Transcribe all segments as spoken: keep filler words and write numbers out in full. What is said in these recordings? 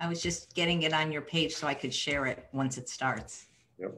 I was just getting it on your page so I could share it once it starts. Yep.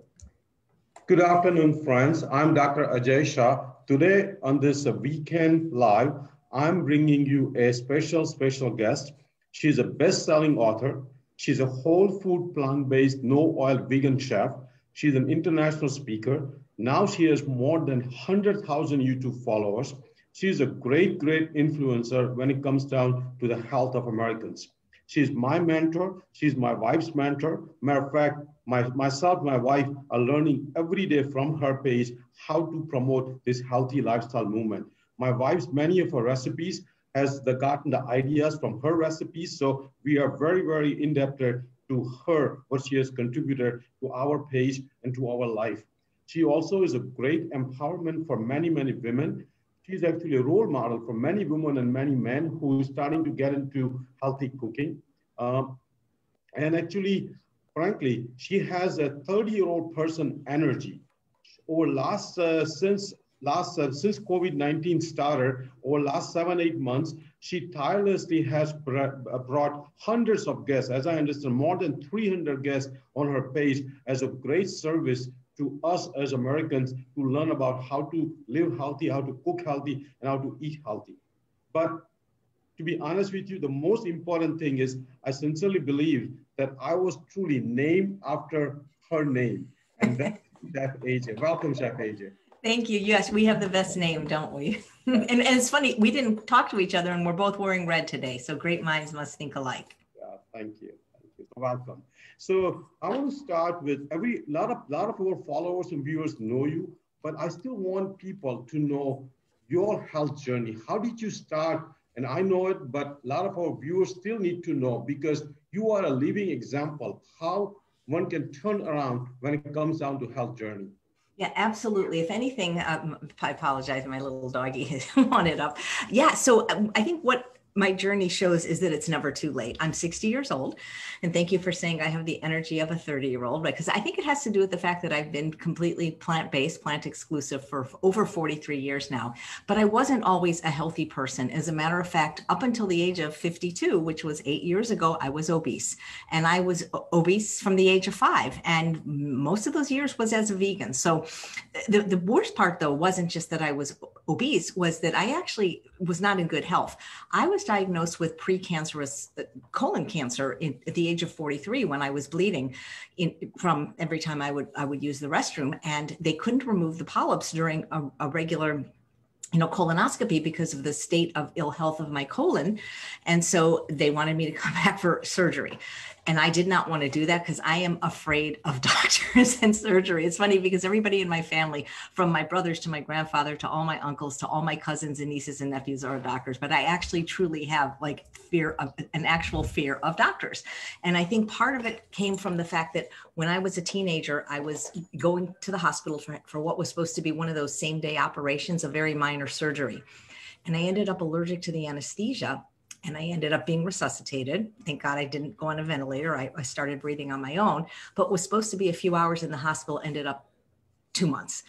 Good afternoon, friends. I'm Doctor Ajay Shah. Today on this weekend live, I'm bringing you a special, special guest. She's a best-selling author. She's a whole food, plant-based, no-oil vegan chef. She's an international speaker. Now she has more than one hundred thousand YouTube followers. She's a great, great influencer when it comes down to the health of Americans. She's my mentor. She's my wife's mentor. Matter of fact, my, myself, my wife are learning every day from her page how to promote this healthy lifestyle movement. My wife's many of her recipes has the, gotten the ideas from her recipes. So we are very, very indebted to her, what she has contributed to our page and to our life. She also is a great empowerment for many, many women. She's actually a role model for many women and many men who are starting to get into healthy cooking. Um, and actually, frankly, she has a thirty-year-old person energy. Over last, uh, since last, uh, since COVID nineteen started, over last seven, eight months, she tirelessly has brought hundreds of guests, as I understand, more than three hundred guests on her page as a great service to us as Americans to learn about how to live healthy, how to cook healthy, and how to eat healthy. But to be honest with you, the most important thing is I sincerely believe that I was truly named after her name. And that's Chef A J. Welcome, Chef A J. Thank you. Yes, we have the best name, don't we? and, and it's funny, we didn't talk to each other and we're both wearing red today. So great minds must think alike. Yeah, thank you. Thank you. Welcome. So I want to start with every lot of lot of our followers and viewers know you, but I still want people to know your health journey. How did you start? And I know it, but a lot of our viewers still need to know because you are a living example how one can turn around when it comes down to health journey. Yeah, absolutely. If anything, um, I apologize. My little doggy wanted up. Yeah. So I think what my journey shows is that it's never too late. I'm sixty years old. And thank you for saying I have the energy of a thirty year old, because I think it has to do with the fact that I've been completely plant-based, plant exclusive for over forty-three years now, but I wasn't always a healthy person. As a matter of fact, up until the age of fifty-two, which was eight years ago, I was obese and I was obese from the age of five. And most of those years was as a vegan. So the, the worst part though, wasn't just that I was obese, was that I actually was not in good health. I was diagnosed with precancerous colon cancer in, at the age of forty-three when I was bleeding in, from every time I would I would use the restroom, and they couldn't remove the polyps during a, a regular you know, colonoscopy because of the state of ill health of my colon. And so they wanted me to come back for surgery. And I did not want to do that because I am afraid of doctors and surgery. It's funny because everybody in my family, from my brothers to my grandfather, to all my uncles, to all my cousins and nieces and nephews are doctors, but I actually truly have like fear of an actual fear of doctors. And I think part of it came from the fact that when I was a teenager, I was going to the hospital for, for what was supposed to be one of those same day operations, a very minor surgery. And I ended up allergic to the anesthesia. And I ended up being resuscitated. Thank God I didn't go on a ventilator. I, I started breathing on my own, but was supposed to be a few hours in the hospital, ended up two months.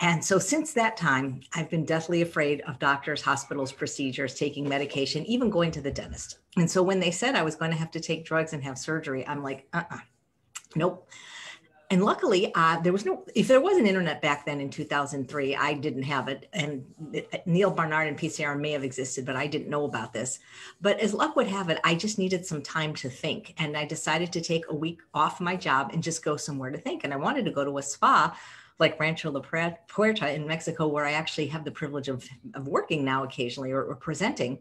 And so since that time, I've been deathly afraid of doctors, hospitals, procedures, taking medication, even going to the dentist. And so when they said I was going to have to take drugs and have surgery, I'm like, uh-uh, nope. And luckily, uh, there was no, if there was an internet back then in two thousand three, I didn't have it. And Neil Barnard and P C R may have existed, but I didn't know about this. But as luck would have it, I just needed some time to think. And I decided to take a week off my job and just go somewhere to think. And I wanted to go to a spa like Rancho La Puerta in Mexico, where I actually have the privilege of, of working now occasionally or, or presenting,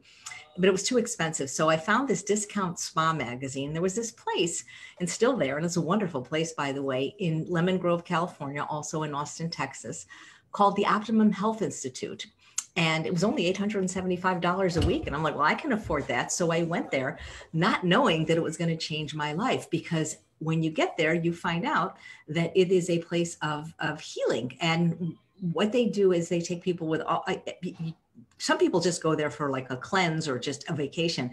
but it was too expensive. So I found this discount spa magazine. There was this place, and still there, and it's a wonderful place, by the way, in Lemon Grove, California, also in Austin, Texas, called the Optimum Health Institute. And it was only eight hundred seventy-five dollars a week. And I'm like, well, I can afford that. So I went there not knowing that it was going to change my life, because when you get there, you find out that it is a place of, of healing. And what they do is they take people with, all, some people just go there for like a cleanse or just a vacation,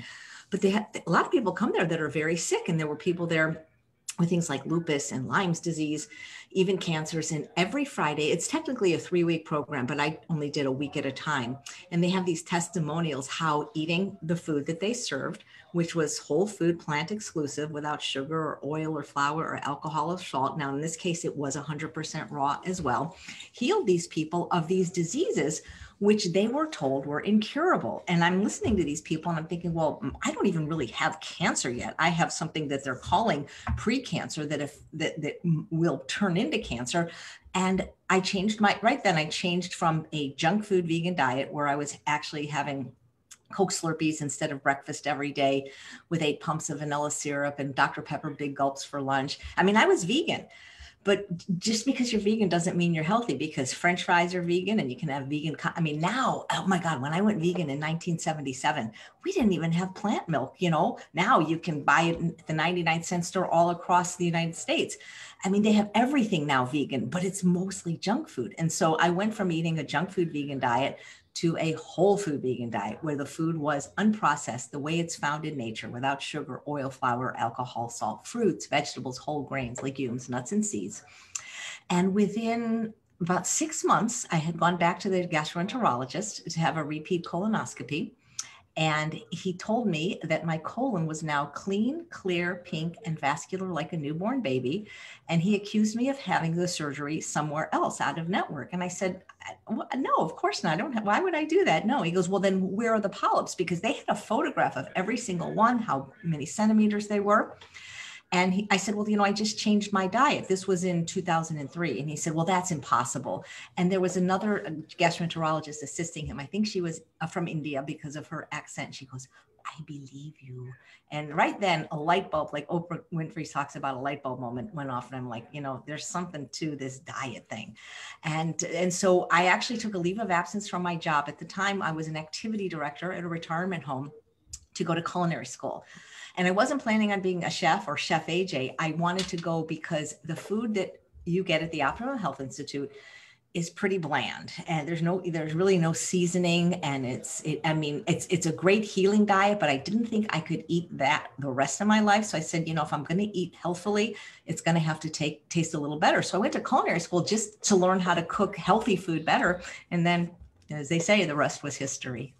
but they have, a lot of people come there that are very sick. And there were people there with things like lupus and Lyme's disease, even cancers. And every Friday, it's technically a three-week program, but I only did a week at a time. And they have these testimonials, how eating the food that they served, which was whole food, plant exclusive, without sugar or oil or flour or alcohol or salt. Now, in this case, it was one hundred percent raw as well, healed these people of these diseases, which they were told were incurable. And I'm listening to these people and I'm thinking, well, I don't even really have cancer yet. I have something that they're calling pre-cancer that if that, that will turn into cancer. And I changed my, right then I changed from a junk food vegan diet where I was actually having Coke Slurpees instead of breakfast every day with eight pumps of vanilla syrup and Doctor Pepper big gulps for lunch. I mean, I was vegan. But just because you're vegan doesn't mean you're healthy, because French fries are vegan and you can have vegan. I mean, now, oh my God, when I went vegan in nineteen seventy-seven, we didn't even have plant milk, you know. Now you can buy it at the ninety-nine cent store all across the United States. I mean, they have everything now vegan, but it's mostly junk food. And so I went from eating a junk food vegan diet to a whole food vegan diet where the food was unprocessed the way it's found in nature, without sugar, oil, flour, alcohol, salt, fruits, vegetables, whole grains, legumes, nuts, and seeds. And within about six months, I had gone back to the gastroenterologist to have a repeat colonoscopy. And he told me that my colon was now clean, clear, pink, and vascular like a newborn baby. And he accused me of having the surgery somewhere else out of network. And I said, no, of course not. I don't have, why would I do that? No. He goes, well, then where are the polyps? Because they had a photograph of every single one, how many centimeters they were. And he, I said, well, you know, I just changed my diet. This was in two thousand three. And he said, well, that's impossible. And there was another gastroenterologist assisting him. I think she was from India because of her accent. She goes, I believe you. And right then a light bulb, like Oprah Winfrey talks about a light bulb moment, went off. And I'm like, you know, there's something to this diet thing. And, and so I actually took a leave of absence from my job. At the time, I was an activity director at a retirement home to go to culinary school. And I wasn't planning on being a chef or Chef A J. I wanted to go because the food that you get at the Optimum Health Institute is pretty bland, and there's no, there's really no seasoning. And it's, it, I mean, it's, it's a great healing diet, but I didn't think I could eat that the rest of my life. So I said, you know, if I'm going to eat healthfully, it's going to have to take, taste a little better. So I went to culinary school just to learn how to cook healthy food better. And then, as they say, the rest was history.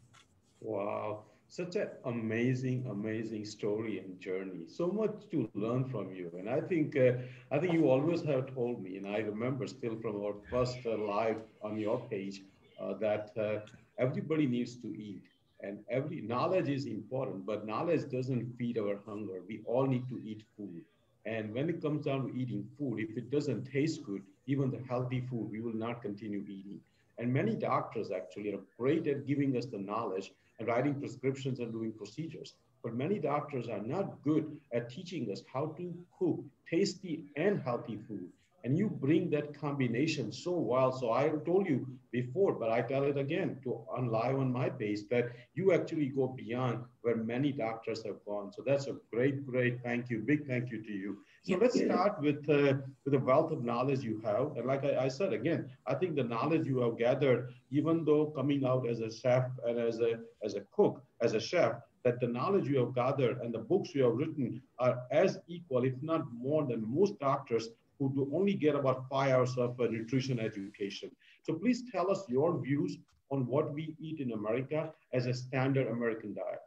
Wow. Such an amazing, amazing story and journey. So much to learn from you. And I think uh, I think you always have told me, and I remember still from our first uh, live on your page, uh, that uh, everybody needs to eat. And every knowledge is important, but knowledge doesn't feed our hunger. We all need to eat food. And when it comes down to eating food, if it doesn't taste good, even the healthy food, we will not continue eating. And many doctors actually are great at giving us the knowledge and writing prescriptions and doing procedures. But many doctors are not good at teaching us how to cook tasty and healthy food. And you bring that combination so well. So I told you before, but I tell it again to on live on my page, that you actually go beyond where many doctors have gone. So that's a great, great thank you. Big thank you to you. So let's start with uh, with the wealth of knowledge you have. And like I, I said, again, I think the knowledge you have gathered, even though coming out as a chef and as a, as a cook, as a chef, that the knowledge you have gathered and the books you have written are as equal, if not more than most doctors who do only get about five hours of uh, nutrition education. So please tell us your views on what we eat in America as a standard American diet.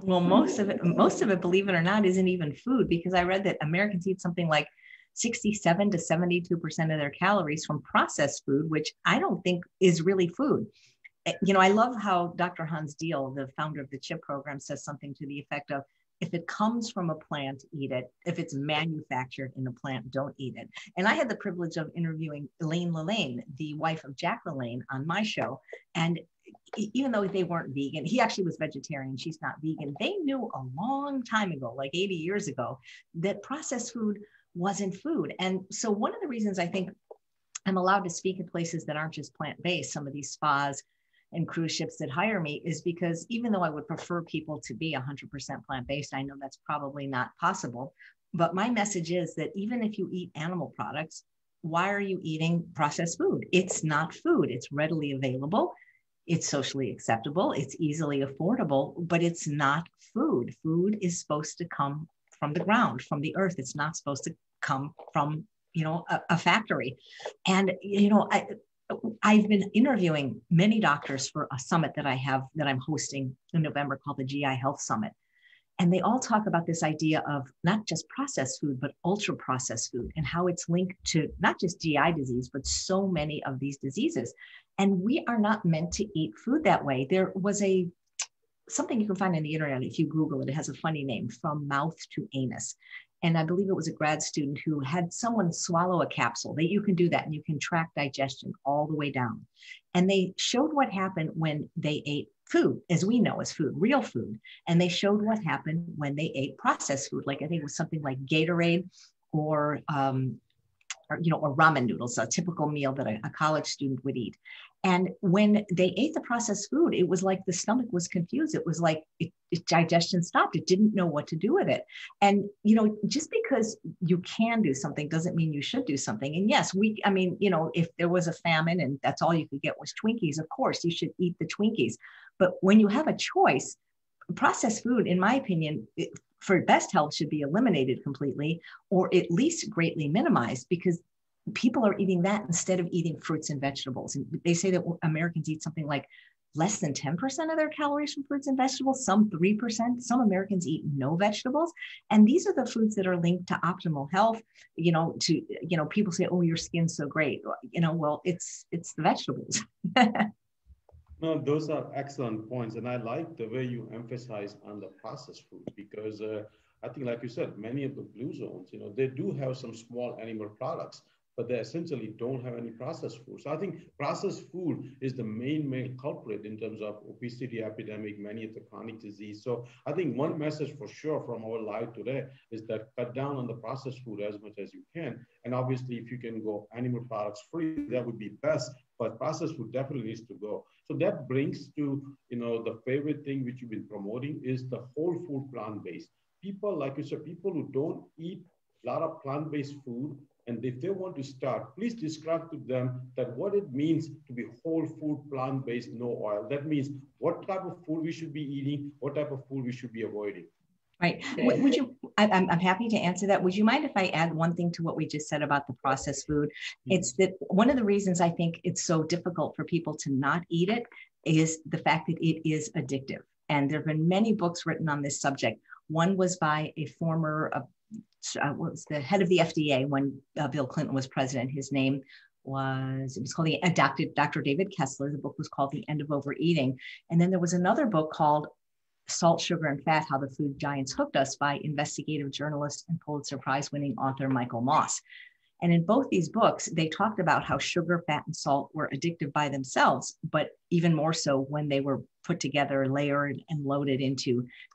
Well, most of it, most of it, believe it or not, isn't even food, because I read that Americans eat something like sixty-seven to seventy-two percent of their calories from processed food, which I don't think is really food. You know, I love how Doctor Hans Diehl, the founder of the CHIP program, says something to the effect of, if it comes from a plant, eat it. If it's manufactured in a plant, don't eat it. And I had the privilege of interviewing Elaine Lalain, the wife of Jack Lalain, on my show. And even though they weren't vegan, he actually was vegetarian, she's not vegan. They knew a long time ago, like eighty years ago, that processed food wasn't food. And so one of the reasons I think I'm allowed to speak at places that aren't just plant-based, some of these spas and cruise ships that hire me, is because even though I would prefer people to be one hundred percent plant-based, I know that's probably not possible. But my message is that even if you eat animal products, why are you eating processed food? It's not food. It's readily available. It's socially acceptable, it's easily affordable, but it's not food. Food is supposed to come from the ground, from the earth. It's not supposed to come from, you know, a, a factory. And, you know, I, I've been interviewing many doctors for a summit that I have, that I'm hosting in November, called the G I Health Summit. And they all talk about this idea of not just processed food, but ultra processed food, and how it's linked to not just G I disease, but so many of these diseases. And we are not meant to eat food that way. There was a, something you can find on the internet, if you Google it, it has a funny name, From Mouth to Anus. And I believe it was a grad student who had someone swallow a capsule. That you can do that, and you can track digestion all the way down. And they showed what happened when they ate food, as we know as food, real food. And they showed what happened when they ate processed food. Like, I think it was something like Gatorade or, um, or you know, or ramen noodles, a typical meal that a, a college student would eat. And when they ate the processed food, it was like the stomach was confused. It was like it, it, digestion stopped. It didn't know what to do with it. And, you know, just because you can do something doesn't mean you should do something. And yes, we, I mean, you know, if there was a famine and that's all you could get was Twinkies, of course, you should eat the Twinkies. But when you have a choice, processed food, in my opinion, it, for best health, should be eliminated completely, or at least greatly minimized, because people are eating that instead of eating fruits and vegetables. And they say that Americans eat something like less than ten percent of their calories from fruits and vegetables, some three percent, some Americans eat no vegetables. And these are the foods that are linked to optimal health. You know, to, you know, people say, oh, your skin's so great. You know, well, it's, it's the vegetables. No, those are excellent points. And I like the way you emphasize on the processed food, because uh, I think, like you said, many of the blue zones, you know, they do have some small animal products, but they essentially don't have any processed food. So I think processed food is the main, main culprit in terms of obesity epidemic, many of the chronic disease. So I think one message for sure from our live today is that cut down on the processed food as much as you can. And obviously, if you can go animal products free, that would be best, but processed food definitely needs to go. So that brings to, you know, the favorite thing which you've been promoting is the whole food plant-based. People, like you said, people who don't eat a lot of plant-based food, and if they want to start, please describe to them that what it means to be whole food, plant-based, no oil. That means what type of food we should be eating, what type of food we should be avoiding. Right. Would you, I, I'm, I'm happy to answer that. Would you mind if I add one thing to what we just said about the processed food? Mm-hmm. It's that one of the reasons I think it's so difficult for people to not eat it is the fact that it is addictive. And there have been many books written on this subject. One was by a former uh, Uh, was the head of the F D A when uh, Bill Clinton was president. His name was, it was called the, uh, Doctor Doctor David Kessler. The book was called The End of Overeating. And then there was another book called Salt, Sugar, and Fat, How the Food Giants Hooked Us, by investigative journalist and Pulitzer Prize winning author Michael Moss. And in both these books, they talked about how sugar, fat, and salt were addictive by themselves, but even more so when they were put together, layered, and loaded into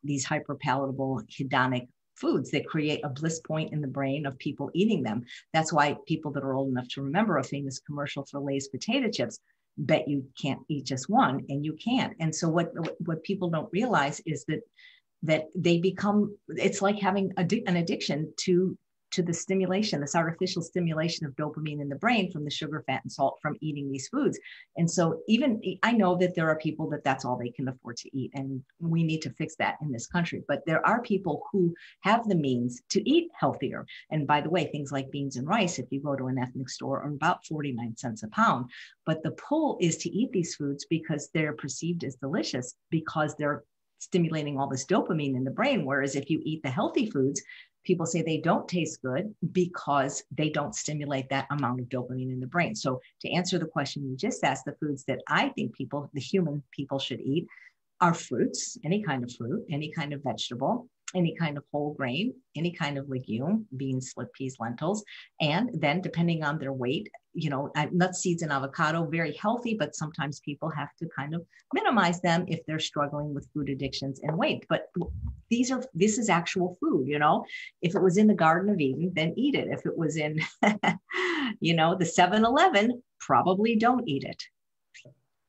these hyperpalatable hedonic foods that create a bliss point in the brain of people eating them. That's why people that are old enough to remember a famous commercial for Lay's potato chips, bet you can't eat just one, and you can't. And so what, what people don't realize is that, that they become, it's like having addi- an addiction to, to the stimulation, this artificial stimulation of dopamine in the brain from the sugar, fat, and salt from eating these foods. And so even, I know that there are people that that's all they can afford to eat, and we need to fix that in this country. But there are people who have the means to eat healthier. And by the way, things like beans and rice, if you go to an ethnic store, are about forty-nine cents a pound. But the pull is to eat these foods because they're perceived as delicious, because they're stimulating all this dopamine in the brain. Whereas if you eat the healthy foods, people say they don't taste good because they don't stimulate that amount of dopamine in the brain. So to answer the question you just asked, the foods that I think people, the human people, should eat are fruits, any kind of fruit, any kind of vegetable, any kind of whole grain, any kind of legume, beans, split peas, lentils. And then depending on their weight, you know, nuts, seeds, and avocado, very healthy, but sometimes people have to kind of minimize them if they're struggling with food addictions and weight. But these are, this is actual food, you know. If it was in the Garden of Eden, then eat it. If it was in, you know, the seven eleven, probably don't eat it.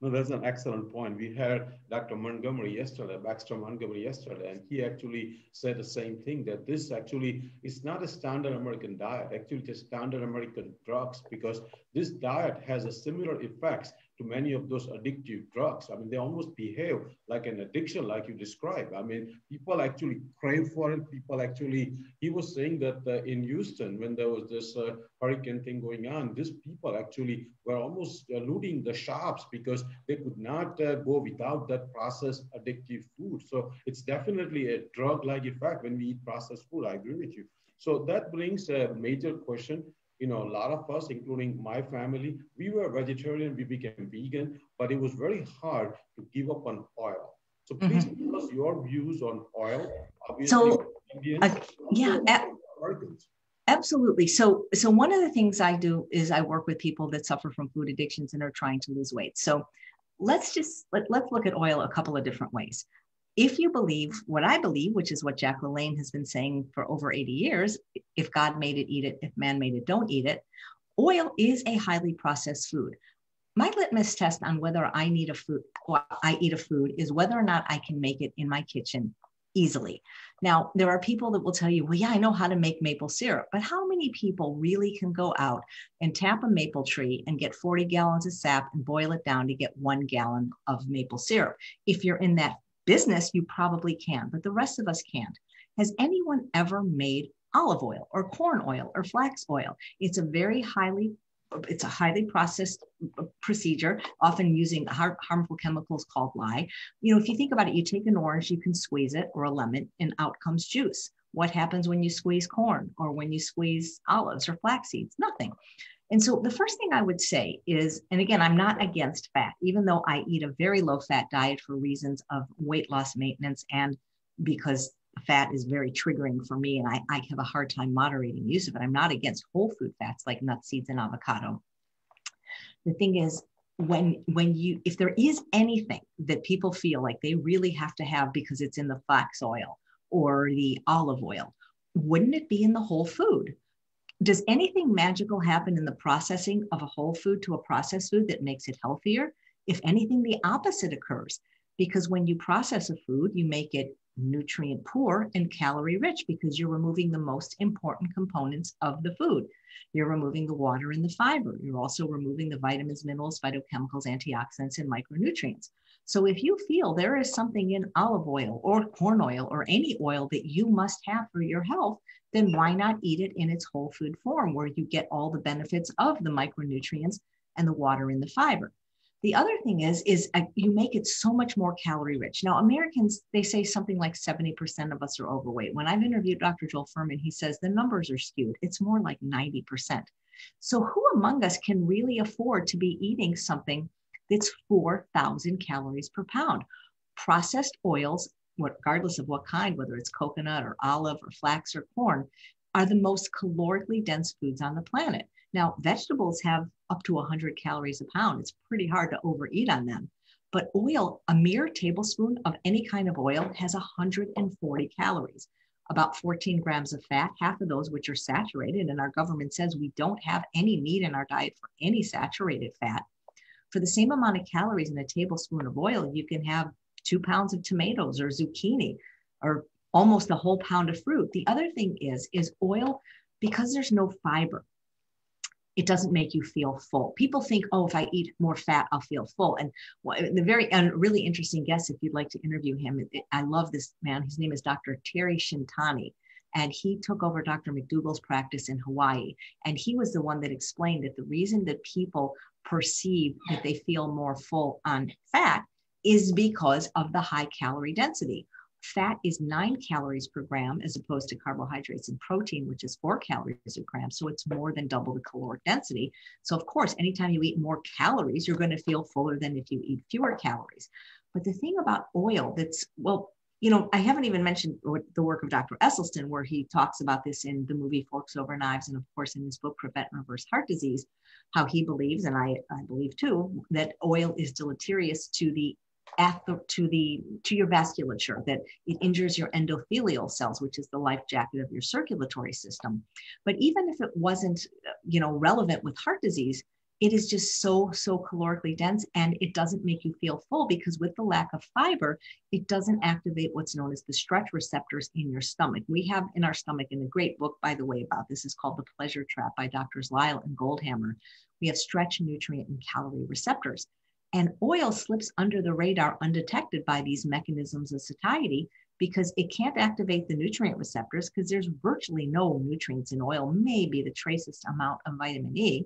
No, that's an excellent point. We heard Doctor Montgomery yesterday, Baxter Montgomery yesterday, and he actually said the same thing, that this actually is not a standard American diet, actually it's standard American drugs, because this diet has a similar effects to many of those addictive drugs. I mean, they almost behave like an addiction, like you described. I mean, people actually crave for it. People actually, he was saying that uh, in Houston, when there was this uh, hurricane thing going on, these people actually were almost uh, looting the shops because they could not uh, go without that processed addictive food. So it's definitely a drug-like effect when we eat processed food. I agree with you. So that brings a major question. You know, a lot of us, including my family, we were vegetarian, we became vegan, but it was very hard to give up on oil. So please mm-hmm. give us your views on oil. Obviously, so, Indians, uh, yeah, ab- absolutely. So, so one of the things I do is I work with people that suffer from food addictions and are trying to lose weight. So let's just, let, let's look at oil a couple of different ways. If you believe what I believe, which is what Jack Lalain has been saying for over eighty years, if God made it, eat it. If man made it, don't eat it. Oil is a highly processed food. My litmus test on whether I need a food or I eat a food is whether or not I can make it in my kitchen easily. Now, there are people that will tell you, well, yeah, I know how to make maple syrup, but how many people really can go out and tap a maple tree and get forty gallons of sap and boil it down to get one gallon of maple syrup? If you're in that business, you probably can, but the rest of us can't. Has anyone ever made olive oil or corn oil or flax oil? It's a very highly, it's a highly processed procedure, often using har- harmful chemicals called lye. You know, if you think about it, you take an orange, you can squeeze it, or a lemon, and out comes juice. What happens when you squeeze corn or when you squeeze olives or flax seeds? Nothing. And so the first thing I would say is, and again, I'm not against fat, even though I eat a very low fat diet for reasons of weight loss maintenance and because fat is very triggering for me and I, I have a hard time moderating use of it. I'm not against whole food fats like nuts, seeds, and avocado. The thing is, when when you, if there is anything that people feel like they really have to have because it's in the flax oil or the olive oil, wouldn't it be in the whole food? Does anything magical happen in the processing of a whole food to a processed food that makes it healthier? If anything, the opposite occurs, because when you process a food, you make it nutrient poor and calorie rich because you're removing the most important components of the food. You're removing the water and the fiber. You're also removing the vitamins, minerals, phytochemicals, antioxidants, and micronutrients. So if you feel there is something in olive oil or corn oil or any oil that you must have for your health, then why not eat it in its whole food form where you get all the benefits of the micronutrients and the water and the fiber? The other thing is, is uh, you make it so much more calorie rich. Now, Americans, they say something like seventy percent of us are overweight. When I've interviewed Doctor Joel Fuhrman, he says the numbers are skewed. It's more like ninety percent. So who among us can really afford to be eating something that's four thousand calories per pound? Processed oils, regardless of what kind, whether it's coconut or olive or flax or corn, are the most calorically dense foods on the planet. Now, vegetables have up to one hundred calories a pound. It's pretty hard to overeat on them. But oil, a mere tablespoon of any kind of oil has one hundred forty calories, about fourteen grams of fat, half of those which are saturated. And our government says we don't have any need in our diet for any saturated fat. For the same amount of calories in a tablespoon of oil, you can have two pounds of tomatoes or zucchini or almost a whole pound of fruit. The other thing is, is oil, because there's no fiber, it doesn't make you feel full. People think, oh, if I eat more fat, I'll feel full. And the very and really interesting guest, if you'd like to interview him, I love this man. His name is Doctor Terry Shintani. And he took over Doctor McDougall's practice in Hawaii. And he was the one that explained that the reason that people perceive that they feel more full on fat is because of the high calorie density. Fat is nine calories per gram as opposed to carbohydrates and protein, which is four calories a gram. So it's more than double the caloric density. So of course, anytime you eat more calories, you're going to feel fuller than if you eat fewer calories. But the thing about oil that's, well, you know, I haven't even mentioned the work of Doctor Esselstyn, where he talks about this in the movie Forks Over Knives, and of course in his book, Prevent and Reverse Heart Disease, how he believes, and I, I believe too, that oil is deleterious to the to the to your vasculature, that it injures your endothelial cells, which is the life jacket of your circulatory system. But even if it wasn't, you know, relevant with heart disease, it is just so, so calorically dense, and it doesn't make you feel full because with the lack of fiber, it doesn't activate what's known as the stretch receptors in your stomach. We have in our stomach, in a great book, by the way, about this is called The Pleasure Trap by Doctors Lyle and Goldhammer. We have stretch, nutrient, and calorie receptors. And oil slips under the radar undetected by these mechanisms of satiety because it can't activate the nutrient receptors because there's virtually no nutrients in oil, maybe the tracest amount of vitamin E.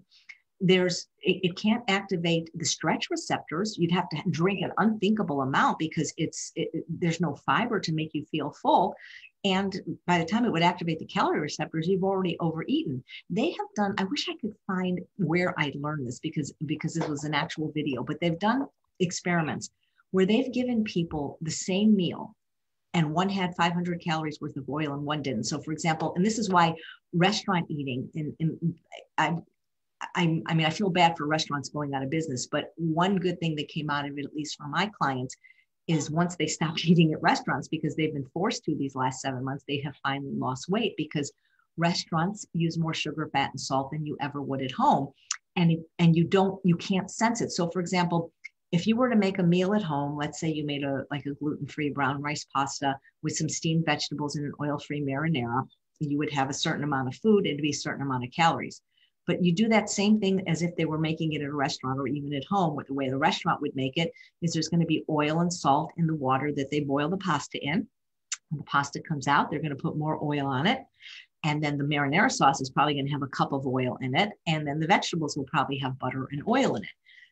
There's, it, it can't activate the stretch receptors. You'd have to drink an unthinkable amount because it's it, it, there's no fiber to make you feel full. And by the time it would activate the calorie receptors, you've already overeaten. They have done, I wish I could find where I learned this because, because this was an actual video, but they've done experiments where they've given people the same meal and one had five hundred calories worth of oil and one didn't. So for example, and this is why restaurant eating, and, and I, I, I mean, I feel bad for restaurants going out of business, but one good thing that came out of it, at least for my clients, is once they stopped eating at restaurants because they've been forced to these last seven months, they have finally lost weight because restaurants use more sugar, fat, and salt than you ever would at home. And, and you don't, you can't sense it. So for example, if you were to make a meal at home, let's say you made a, like a gluten-free brown rice pasta with some steamed vegetables and an oil-free marinara, you would have a certain amount of food. It'd be a certain amount of calories. But you do that same thing as if they were making it at a restaurant or even at home. What the way the restaurant would make it is there's going to be oil and salt in the water that they boil the pasta in. When the pasta comes out, they're going to put more oil on it. And then the marinara sauce is probably going to have a cup of oil in it. And then the vegetables will probably have butter and oil in it.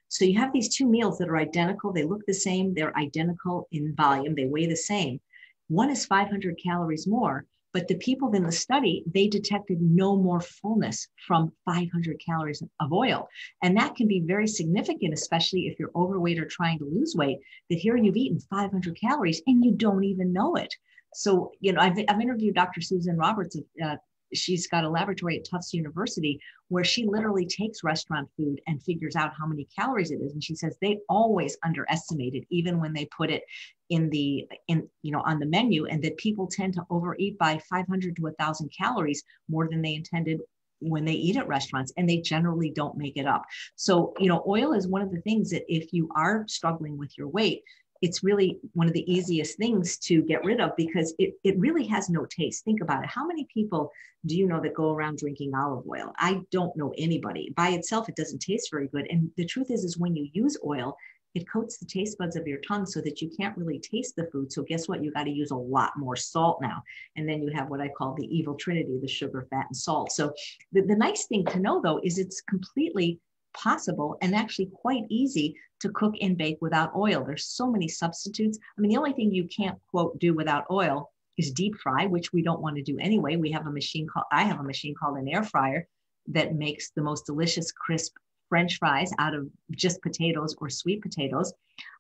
So you have these two meals that are identical. They look the same. They're identical in volume. They weigh the same. One is five hundred calories more. But the people in the study, they detected no more fullness from five hundred calories of oil. And that can be very significant, especially if you're overweight or trying to lose weight, that here you've eaten five hundred calories and you don't even know it. So, you know, I've, I've interviewed Doctor Susan Roberts. Uh, she's got a laboratory at Tufts University where she literally takes restaurant food and figures out how many calories it is. And she says they always underestimate it, even when they put it in the, in, you know, on the menu, and that people tend to overeat by five hundred to one thousand calories more than they intended when they eat at restaurants, and they generally don't make it up. So, you know, oil is one of the things that if you are struggling with your weight, it's really one of the easiest things to get rid of because it, it really has no taste. Think about it. How many people do you know that go around drinking olive oil? I don't know anybody. By itself, it doesn't taste very good. And the truth is, is when you use oil, it coats the taste buds of your tongue so that you can't really taste the food. So guess what? You got to use a lot more salt now. And then you have what I call the evil trinity, the sugar, fat, and salt. So the, the nice thing to know, though, is it's completely possible and actually quite easy to cook and bake without oil. There's so many substitutes. I mean, the only thing you can't, quote, do without oil is deep fry, which we don't want to do anyway. We have a machine called, I have a machine called an air fryer that makes the most delicious, crisp French fries out of just potatoes or sweet potatoes.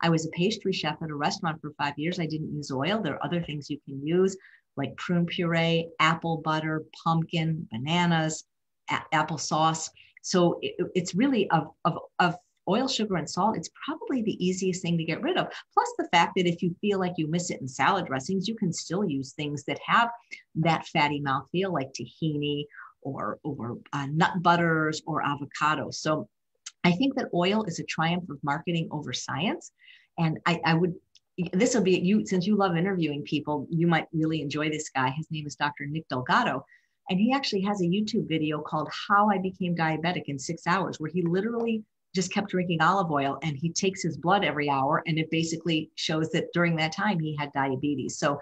I was a pastry chef at a restaurant for five years. I didn't use oil. There are other things you can use like prune puree, apple butter, pumpkin, bananas, a- applesauce. So it, it's really of, of, of oil, sugar, and salt. It's probably the easiest thing to get rid of. Plus the fact that if you feel like you miss it in salad dressings, you can still use things that have that fatty mouthfeel like tahini or, or uh, nut butters or avocado. So I think that oil is a triumph of marketing over science. And I, I would, this will be you, since you love interviewing people, you might really enjoy this guy. His name is Doctor Nick Delgado. And he actually has a YouTube video called How I Became Diabetic in Six Hours, where he literally just kept drinking olive oil and he takes his blood every hour. And it basically shows that during that time he had diabetes. So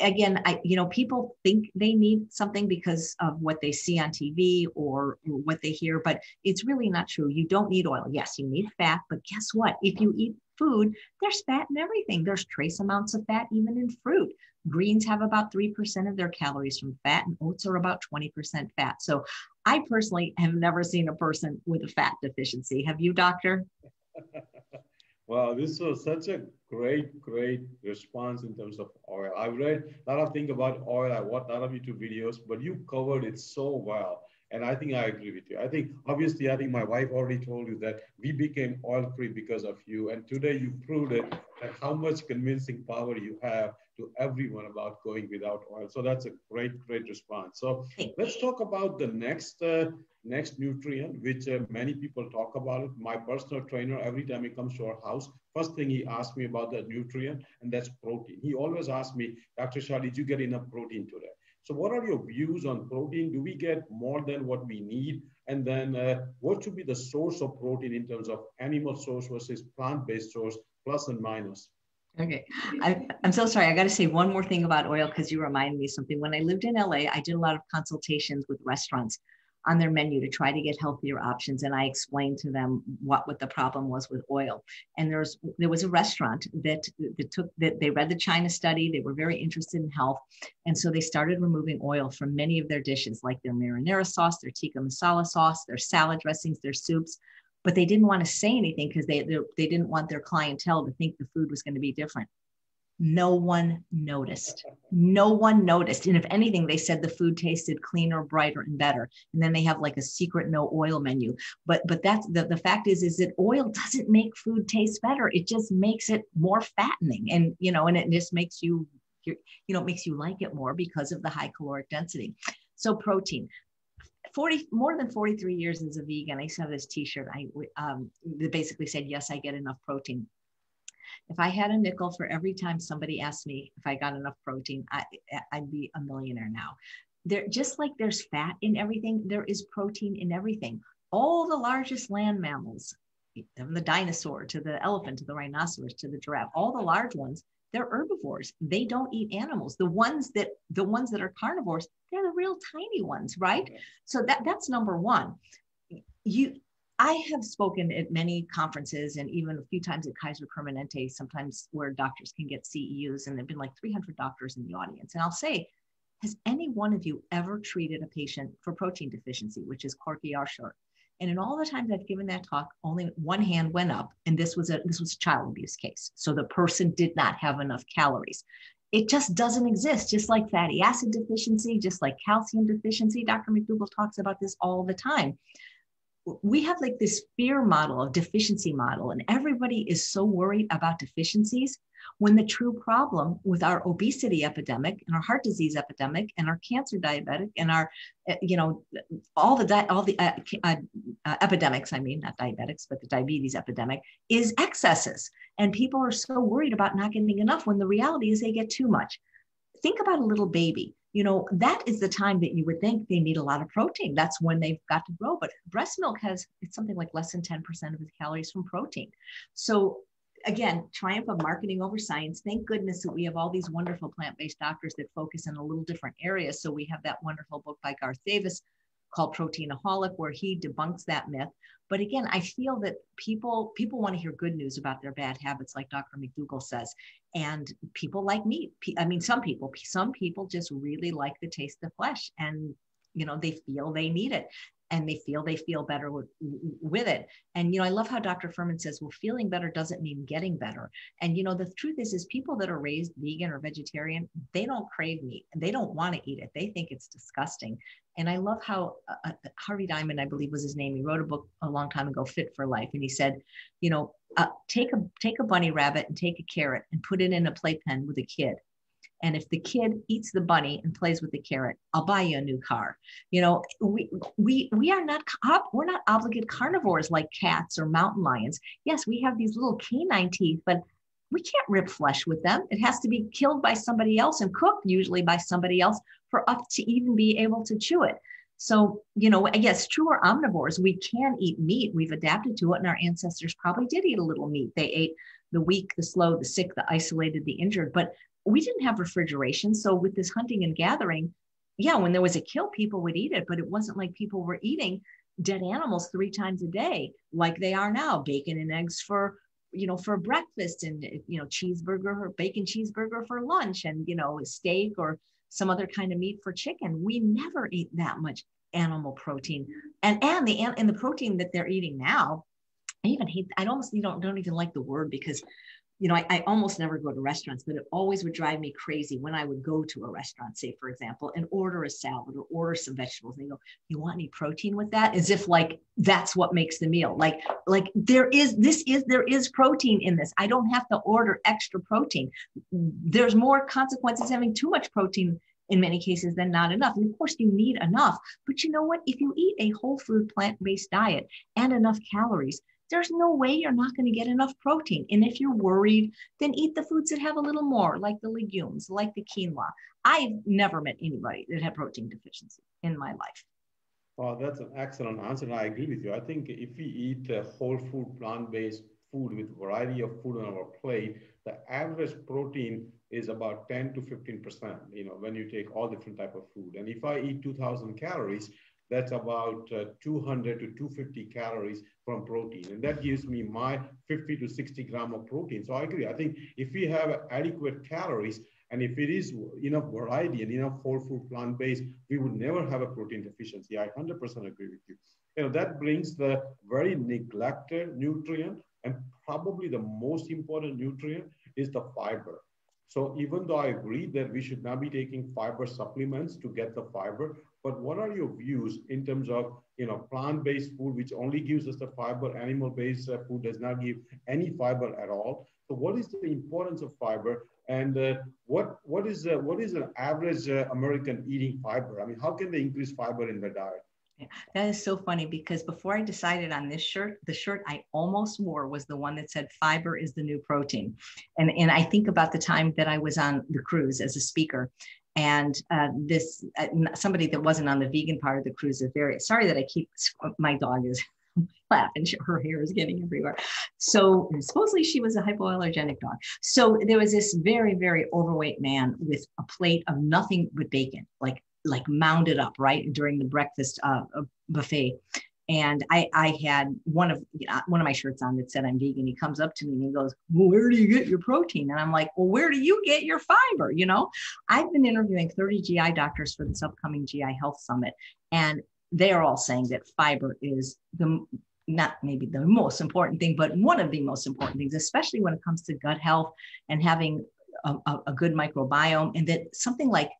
again, I, you know, people think they need something because of what they see on T V or, or what they hear, but it's really not true. You don't need oil. Yes, you need fat, but guess what? If you eat food, there's fat in everything. There's trace amounts of fat, even in fruit. Greens have about three percent of their calories from fat, and oats are about twenty percent fat. So I personally have never seen a person with a fat deficiency. Have you, doctor? Wow, this was such a great, great response in terms of oil. I've read a lot of things about oil. I watched a lot of YouTube videos, but you covered it so well. And I think I agree with you. I think, obviously, I think my wife already told you that we became oil-free because of you. And today you proved it, and how much convincing power you have to everyone about going without oil. So that's a great, great response. So let's talk about the next uh, next nutrient, which uh, many people talk about it. My personal trainer, every time he comes to our house, first thing he asks me about that nutrient, and that's protein. He always asks me, Doctor Shah, did you get enough protein today? So what are your views on protein? Do we get more than what we need? And then uh, what should be the source of protein in terms of animal source versus plant-based source, plus and minus? Okay. I, I'm so sorry. I got to say one more thing about oil because you remind me of something. When I lived in L A, I did a lot of consultations with restaurants on their menu to try to get healthier options. And I explained to them what, what the problem was with oil. And there's, there was a restaurant that, that took, that they read the China study, they were very interested in health. And so they started removing oil from many of their dishes, like their marinara sauce, their tikka masala sauce, their salad dressings, their soups. But they didn't want to say anything because they, they, they didn't want their clientele to think the food was going to be different. No one noticed. No one noticed. And if anything, they said the food tasted cleaner, brighter, and better. And then they have like a secret no oil menu. But but that's the, the fact is, is that oil doesn't make food taste better. It just makes it more fattening. And, you know, and it just makes you, you know, it makes you like it more because of the high caloric density. So protein. forty, more than forty-three years as a vegan, I used to have this t-shirt I um, that basically said, yes, I get enough protein. If I had a nickel for every time somebody asked me if I got enough protein, I, I'd be a millionaire now. There, just like there's fat in everything, there is protein in everything. All the largest land mammals, from the dinosaur to the elephant, to the rhinoceros, to the giraffe, all the large ones, they're herbivores. They don't eat animals. The ones that, the ones that are carnivores, they're the real tiny ones, right? Okay. So that, that's number one. You, I have spoken at many conferences and even a few times at Kaiser Permanente, sometimes where doctors can get C E Us, and there've been like three hundred doctors in the audience. And I'll say, has any one of you ever treated a patient for protein deficiency, which is Corkyarshire? And in all the times I've given that talk, only one hand went up, and this was a this was a child abuse case. So the person did not have enough calories. It just doesn't exist, just like fatty acid deficiency, just like calcium deficiency. Doctor McDougall talks about this all the time. We have like this fear model of deficiency model, and everybody is so worried about deficiencies when the true problem with our obesity epidemic and our heart disease epidemic and our cancer diabetic and our, you know, all the, di all the uh, uh, uh, epidemics, I mean, not diabetics, but the diabetes epidemic is excesses. And people are so worried about not getting enough when the reality is they get too much. Think about a little baby. You know, that is the time that you would think they need a lot of protein. That's when they've got to grow. But breast milk has, it's something like less than ten percent of its calories from protein. So again, triumph of marketing over science. Thank goodness that we have all these wonderful plant-based doctors that focus in a little different area. So we have that wonderful book by Garth Davis called Proteinaholic, where he debunks that myth. But again, I feel that people, people want to hear good news about their bad habits, like Doctor McDougall says. And people like me, I mean, some people, some people just really like the taste of flesh, and, you know, they feel they need it. And they feel they feel better with, with it. And, you know, I love how Doctor Fuhrman says, well, feeling better doesn't mean getting better. And, you know, the truth is, is people that are raised vegan or vegetarian, they don't crave meat. They don't want to eat it. They think it's disgusting. And I love how uh, Harvey Diamond, I believe was his name. He wrote a book a long time ago, Fit for Life. And he said, you know, uh, take a take a bunny rabbit and take a carrot and put it in a playpen with a kid. And if the kid eats the bunny and plays with the carrot, I'll buy you a new car. You know, we we we are not we're not obligate carnivores like cats or mountain lions. Yes, we have these little canine teeth, but we can't rip flesh with them. It has to be killed by somebody else and cooked usually by somebody else for us to even be able to chew it. So, you know, yes, true, we're omnivores. We can eat meat. We've adapted to it, and our ancestors probably did eat a little meat. They ate the weak, the slow, the sick, the isolated, the injured, but we didn't have refrigeration. So with this hunting and gathering, yeah, when there was a kill, people would eat it, but it wasn't like people were eating dead animals three times a day like they are now. Bacon and eggs for, you know, for breakfast, and, you know, cheeseburger or bacon cheeseburger for lunch, and, you know, steak or some other kind of meat for chicken. We never ate that much animal protein, and and the and the protein that they're eating now. I even hate. I almost you don't don't even like the word, because, you know, I, I almost never go to restaurants, but it always would drive me crazy when I would go to a restaurant, say, for example, and order a salad or order some vegetables. And they go, you want any protein with that? As if like, that's what makes the meal. Like, like there is, this is, there is protein in this. I don't have to order extra protein. There's more consequences having too much protein in many cases than not enough. And of course you need enough, but you know what? If you eat a whole food plant-based diet and enough calories, there's no way you're not going to get enough protein. And if you're worried, then eat the foods that have a little more, like the legumes, like the quinoa. I've never met anybody that had protein deficiency in my life. Well, that's an excellent answer, and I agree with you. I think if we eat a whole food, plant-based food with variety of food on our plate, the average protein is about ten to fifteen percent, you know, when you take all different type of food. And if I eat two thousand calories, that's about uh, two hundred to two hundred fifty calories from protein. And that gives me my fifty to sixty gram of protein. So I agree. I think if we have adequate calories, and if it is enough variety and enough whole food plant-based, we would never have a protein deficiency. I one hundred percent agree with you. You know, that brings the very neglected nutrient, and probably the most important nutrient is the fiber. So even though I agree that we should not be taking fiber supplements to get the fiber, but what are your views in terms of, you know, plant-based food, which only gives us the fiber, animal-based food does not give any fiber at all. So what is the importance of fiber? And uh, what, what is uh, what is an average uh, American eating fiber? I mean, how can they increase fiber in their diet? Yeah, that is so funny, because before I decided on this shirt, the shirt I almost wore was the one that said fiber is the new protein. And, and I think about the time that I was on the cruise as a speaker, and uh, this, uh, somebody that wasn't on the vegan part of the cruise is very, sorry that I keep, my dog is lap and her hair is getting everywhere. So supposedly she was a hypoallergenic dog. So there was this very, very overweight man with a plate of nothing but bacon, like, like mounded up, right, during the breakfast uh, buffet. And I, I had one of, you know, one of my shirts on that said I'm vegan. He comes up to me and he goes, well, where do you get your protein? And I'm like, well, where do you get your fiber? You know, I've been interviewing thirty G I doctors for this upcoming G I Health Summit. And they're all saying that fiber is the, not maybe the most important thing, but one of the most important things, especially when it comes to gut health and having a, a, a good microbiome. And that something like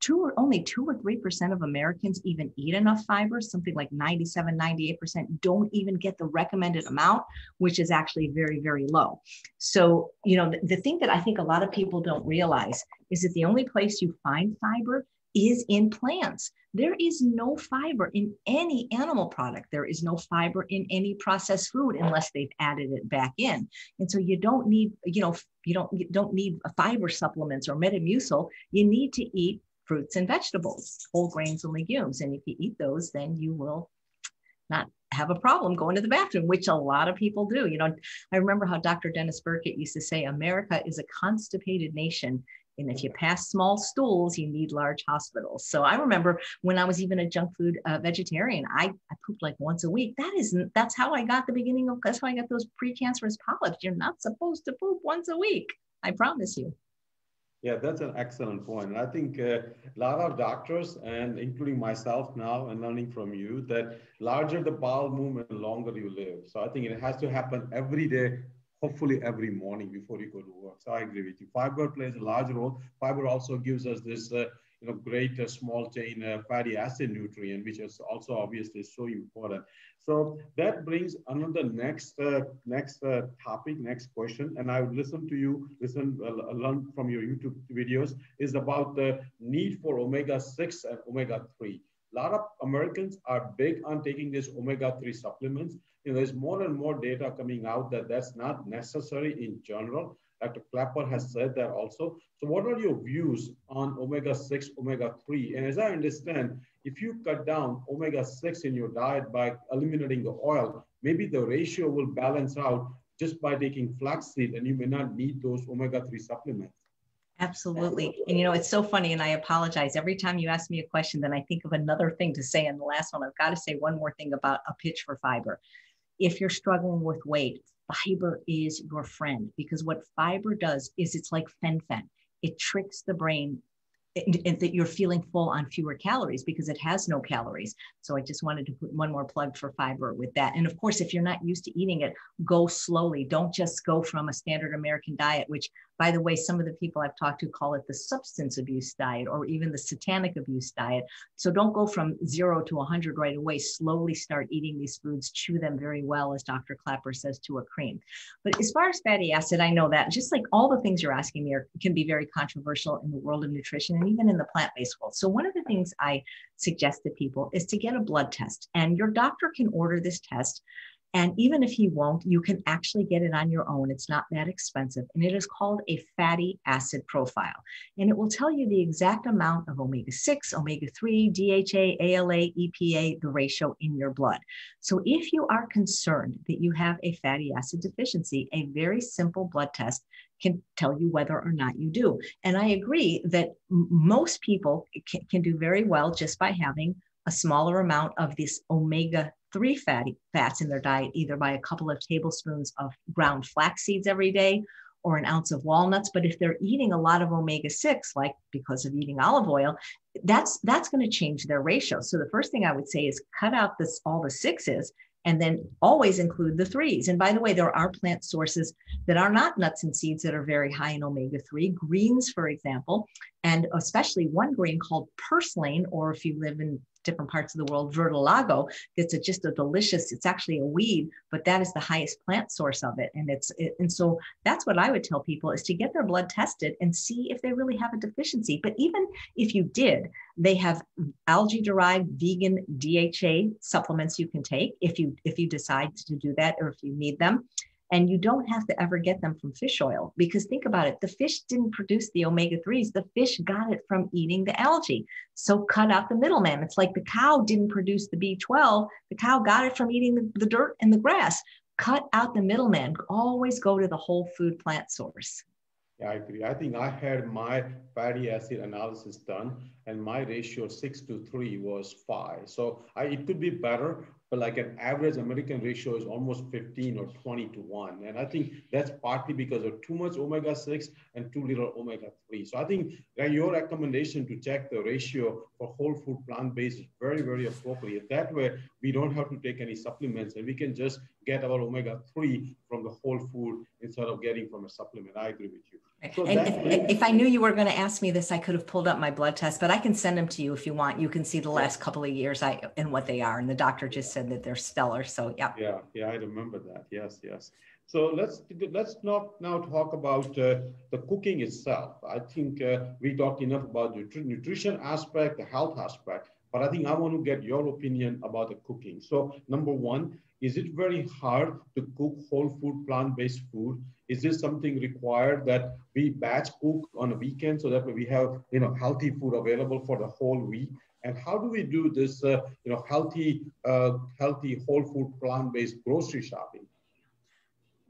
two or only two or three percent of Americans even eat enough fiber. Something like ninety-seven, ninety-eight percent don't even get the recommended amount, which is actually very, very low. So, you know, the, the thing that I think a lot of people don't realize is that the only place you find fiber is in plants. There is no fiber in any animal product. There is no fiber in any processed food unless they've added it back in. And so you don't need, you know, you don't, you don't need fiber supplements or Metamucil. You need to eat fruits and vegetables, whole grains and legumes. And if you eat those, then you will not have a problem going to the bathroom, which a lot of people do. You know, I remember how Doctor Dennis Burkett used to say, America is a constipated nation. And if you pass small stools, you need large hospitals. So I remember when I was even a junk food uh, vegetarian, I, I pooped like once a week. That isn't, that's how I got the beginning of, that's how I got those precancerous polyps. You're not supposed to poop once a week. I promise you. Yeah, that's an excellent point. And I think uh, a lot of doctors, and including myself now and learning from you, that larger the bowel movement, the longer you live. So I think it has to happen every day, hopefully every morning before you go to work. So I agree with you. Fiber plays a large role. Fiber also gives us this uh, you know, great uh, small chain uh, fatty acid nutrient, which is also obviously so important. So that brings another next uh, next uh, topic, next question. And I would listen to you, listen, uh, learn from your YouTube videos, is about the need for omega six and omega three. A lot of Americans are big on taking these omega three supplements. You know, there's more and more data coming out that that's not necessary in general. Doctor Clapper has said that also. So what are your views on omega six, omega three? And as I understand, if you cut down omega six in your diet by eliminating the oil, maybe the ratio will balance out just by taking flaxseed, and you may not need those omega three supplements. Absolutely. And, you know, it's so funny. And I apologize. Every time you ask me a question, then I think of another thing to say. And the last one, I've got to say one more thing about a pitch for fiber. If you're struggling with weight, fiber is your friend, because what fiber does is it's like fen-phen. It tricks the brain and that you're feeling full on fewer calories because it has no calories. So I just wanted to put one more plug for fiber with that. And of course, if you're not used to eating it, go slowly. Don't just go from a standard American diet, which, by the way, some of the people I've talked to call it the substance abuse diet or even the satanic abuse diet. So don't go from zero to one hundred right away. Slowly start eating these foods, chew them very well, as Doctor Clapper says, to a cream. But as far as fatty acid, I know that just like all the things you're asking me are, can be very controversial in the world of nutrition and even in the plant-based world. So one of the things I suggest to people is to get a blood test, and your doctor can order this test. And even if you won't, you can actually get it on your own. It's not that expensive. And it is called a fatty acid profile. And it will tell you the exact amount of omega six, omega three, D H A, A L A, E P A, the ratio in your blood. So if you are concerned that you have a fatty acid deficiency, a very simple blood test can tell you whether or not you do. And I agree that most people can, can do very well just by having a smaller amount of this omega three fatty fats in their diet, either by a couple of tablespoons of ground flax seeds every day or an ounce of walnuts. But if they're eating a lot of omega six, like because of eating olive oil, that's, that's going to change their ratio. So the first thing I would say is cut out this, all the sixes, and then always include the threes. And by the way, there are plant sources that are not nuts and seeds that are very high in omega three, greens, for example, and especially one green called purslane, or if you live in different parts of the world, verdolago. It's a, just a delicious, it's actually a weed, but that is the highest plant source of it. And it's, it, and so that's what I would tell people, is to get their blood tested and see if they really have a deficiency. But even if you did, they have algae derived vegan D H A supplements you can take if you, if you decide to do that, or if you need them. And you don't have to ever get them from fish oil, because think about it, the fish didn't produce the omega threes. The fish got it from eating the algae. So cut out the middleman. It's like the cow didn't produce the B twelve. The cow got it from eating the, the dirt and the grass. Cut out the middleman. Always go to the whole food plant source. Yeah, I agree. I think I had my fatty acid analysis done, and my ratio six to three was five. So I, it could be better, but like an average American ratio is almost fifteen or twenty to one. And I think that's partly because of too much omega six and too little omega three. So I think that your recommendation to check the ratio for whole food plant-based is very, very appropriate. That way, we don't have to take any supplements, and we can just get our omega three from the whole food instead of getting from a supplement. I agree with you. So and if, means, if I knew you were going to ask me this, I could have pulled up my blood test, but I can send them to you if you want. You can see the last couple of years I and what they are. And the doctor just said that they're stellar. So yeah. Yeah, yeah, I remember that. Yes, yes. So let's let's not now talk about uh, the cooking itself. I think uh, we talked enough about the nutrition aspect, the health aspect, but I think I want to get your opinion about the cooking. So number one, is it very hard to cook whole food, plant-based food? Is this something required that we batch cook on a weekend so that we have, you know, healthy food available for the whole week? And how do we do this, uh, you know, healthy, uh, healthy whole food, plant-based grocery shopping?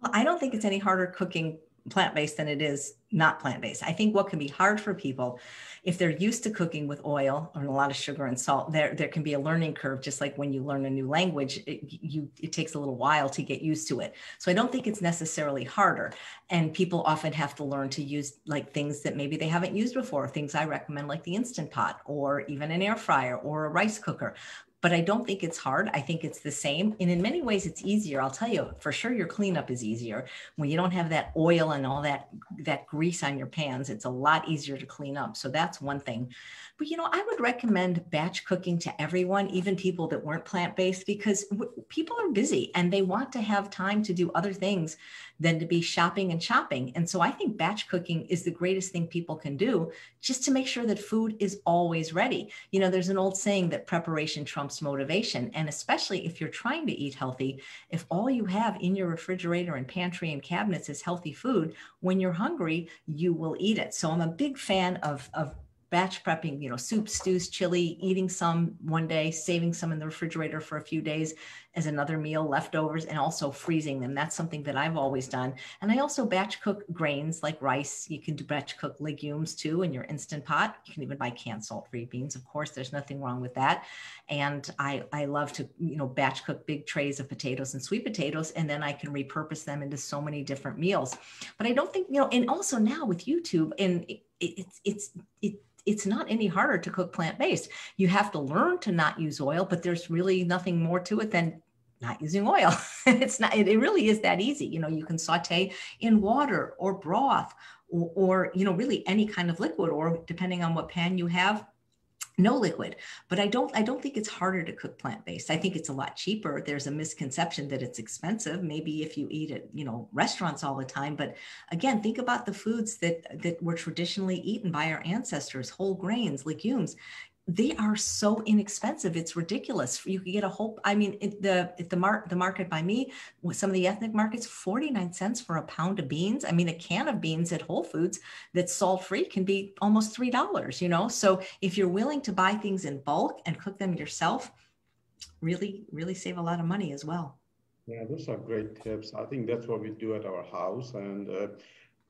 Well, I don't think it's any harder cooking plant-based than it is not plant-based. I think what can be hard for people, if they're used to cooking with oil or a lot of sugar and salt, there, there can be a learning curve. Just like when you learn a new language, it, you, it takes a little while to get used to it. So I don't think it's necessarily harder. And people often have to learn to use like things that maybe they haven't used before, things I recommend like the Instant Pot or even an air fryer or a rice cooker. But I don't think it's hard. I think it's the same. And in many ways, it's easier. I'll tell you, for sure, your cleanup is easier. When you don't have that oil and all that, that grease on your pans, it's a lot easier to clean up. So that's one thing. But, you know, I would recommend batch cooking to everyone, even people that weren't plant-based, because w- people are busy and they want to have time to do other things than to be shopping and shopping. And so I think batch cooking is the greatest thing people can do, just to make sure that food is always ready. You know, there's an old saying that preparation trumps motivation. And especially if you're trying to eat healthy, if all you have in your refrigerator and pantry and cabinets is healthy food, when you're hungry, you will eat it. So I'm a big fan of, of batch prepping, you know, soup, stews, chili, eating some one day, saving some in the refrigerator for a few days as another meal, leftovers, and also freezing them. That's something that I've always done. And I also batch cook grains like rice. You can do batch cook legumes too in your Instant Pot. You can even buy canned salt-free beans. Of course, there's nothing wrong with that. And I, I love to, you know, batch cook big trays of potatoes and sweet potatoes, and then I can repurpose them into so many different meals. But I don't think, you know, and also now with YouTube, and it, it, it's, it's, it, it's not any harder to cook plant-based. You have to learn to not use oil, but there's really nothing more to it than not using oil. It's not, it really is that easy. You know, you can saute in water or broth or, or, you know, really any kind of liquid, or depending on what pan you have, no liquid. But I don't, I don't think it's harder to cook plant-based. I think it's a lot cheaper. There's a misconception that it's expensive, maybe if you eat at, you know, restaurants all the time. But again, think about the foods that, that were traditionally eaten by our ancestors, whole grains, legumes. they are so inexpensive. It's ridiculous. You can get a whole, I mean, it, the it, the, mar- the market by me, with some of the ethnic markets, forty-nine cents for a pound of beans. I mean, a can of beans at Whole Foods that's salt-free can be almost three dollars, you know? So if you're willing to buy things in bulk and cook them yourself, really, really save a lot of money as well. Yeah, those are great tips. I think that's what we do at our house. And uh,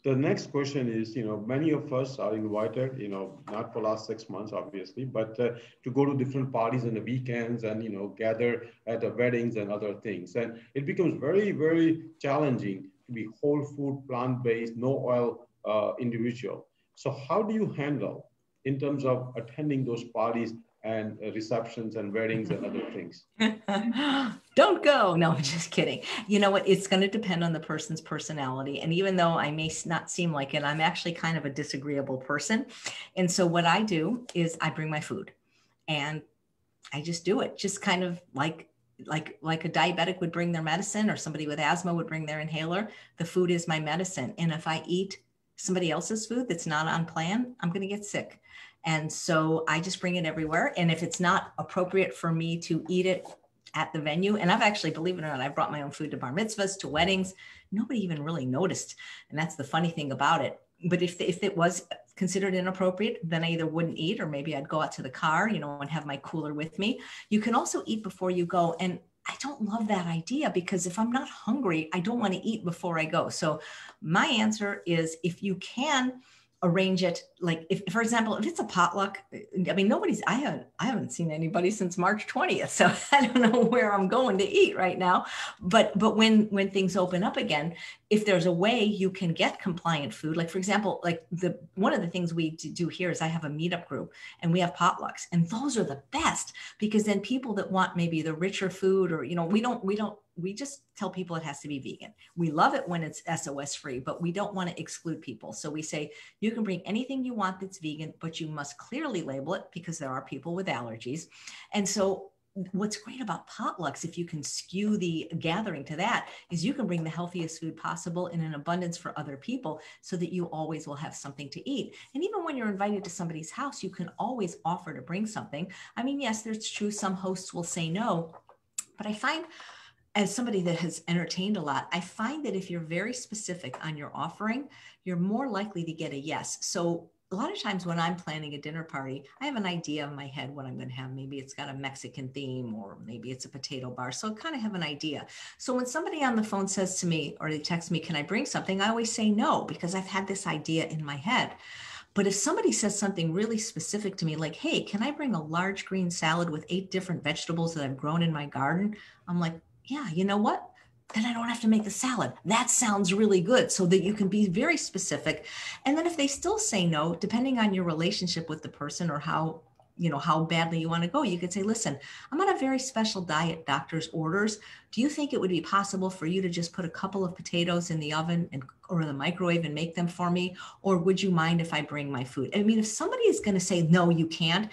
the next question is, you know, many of us are invited, you know, not for last six months, obviously, but uh, to go to different parties on the weekends and, you know, gather at the weddings and other things. And it becomes very, very challenging to be whole food, plant-based, no oil uh, individual. So how do you handle in terms of attending those parties and receptions and weddings and other things? Don't go. No, I'm just kidding. You know what? It's going to depend on the person's personality. And even though I may not seem like it, I'm actually kind of a disagreeable person. And so what I do is I bring my food and I just do it, just kind of like like like a diabetic would bring their medicine or somebody with asthma would bring their inhaler. The food is my medicine. And if I eat somebody else's food that's not on plan, I'm going to get sick. And so I just bring it everywhere. And if it's not appropriate for me to eat it at the venue, and I've actually, believe it or not, I've brought my own food to bar mitzvahs, to weddings. Nobody even really noticed. And that's the funny thing about it. But if, if it was considered inappropriate, then I either wouldn't eat, or maybe I'd go out to the car, you know, and have my cooler with me. You can also eat before you go. And I don't love that idea, because if I'm not hungry, I don't want to eat before I go. So my answer is, if you can arrange it, like if, for example, if it's a potluck, I mean, nobody's, I haven't, I haven't seen anybody since March twentieth. So I don't know where I'm going to eat right now, but, but when, when things open up again, if there's a way you can get compliant food, like for example, like the, one of the things we do here is I have a meetup group and we have potlucks, and those are the best, because then people that want maybe the richer food, or, you know, we don't, we don't, we just tell people it has to be vegan. We love it when it's S O S free, but we don't want to exclude people. So we say, you can bring anything you want that's vegan, but you must clearly label it, because there are people with allergies. And so what's great about potlucks, if you can skew the gathering to that, is you can bring the healthiest food possible in an abundance for other people, so that you always will have something to eat. And even when you're invited to somebody's house, you can always offer to bring something. I mean, yes, there's true, some hosts will say no, but I find, as somebody that has entertained a lot, I find that if you're very specific on your offering, you're more likely to get a yes. So a lot of times when I'm planning a dinner party, I have an idea in my head what I'm going to have. Maybe it's got a Mexican theme, or maybe it's a potato bar. So I kind of have an idea. So when somebody on the phone says to me, or they text me, can I bring something? I always say no, because I've had this idea in my head. But if somebody says something really specific to me, like, hey, can I bring a large green salad with eight different vegetables that I've grown in my garden? I'm like, yeah, you know what? Then I don't have to make the salad. That sounds really good. So that you can be very specific. And then if they still say no, depending on your relationship with the person, or how, you know, how badly you want to go, you could say, listen, I'm on a very special diet, doctor's orders. Do you think it would be possible for you to just put a couple of potatoes in the oven and or the microwave and make them for me? Or would you mind if I bring my food? I mean, if somebody is going to say, no, you can't,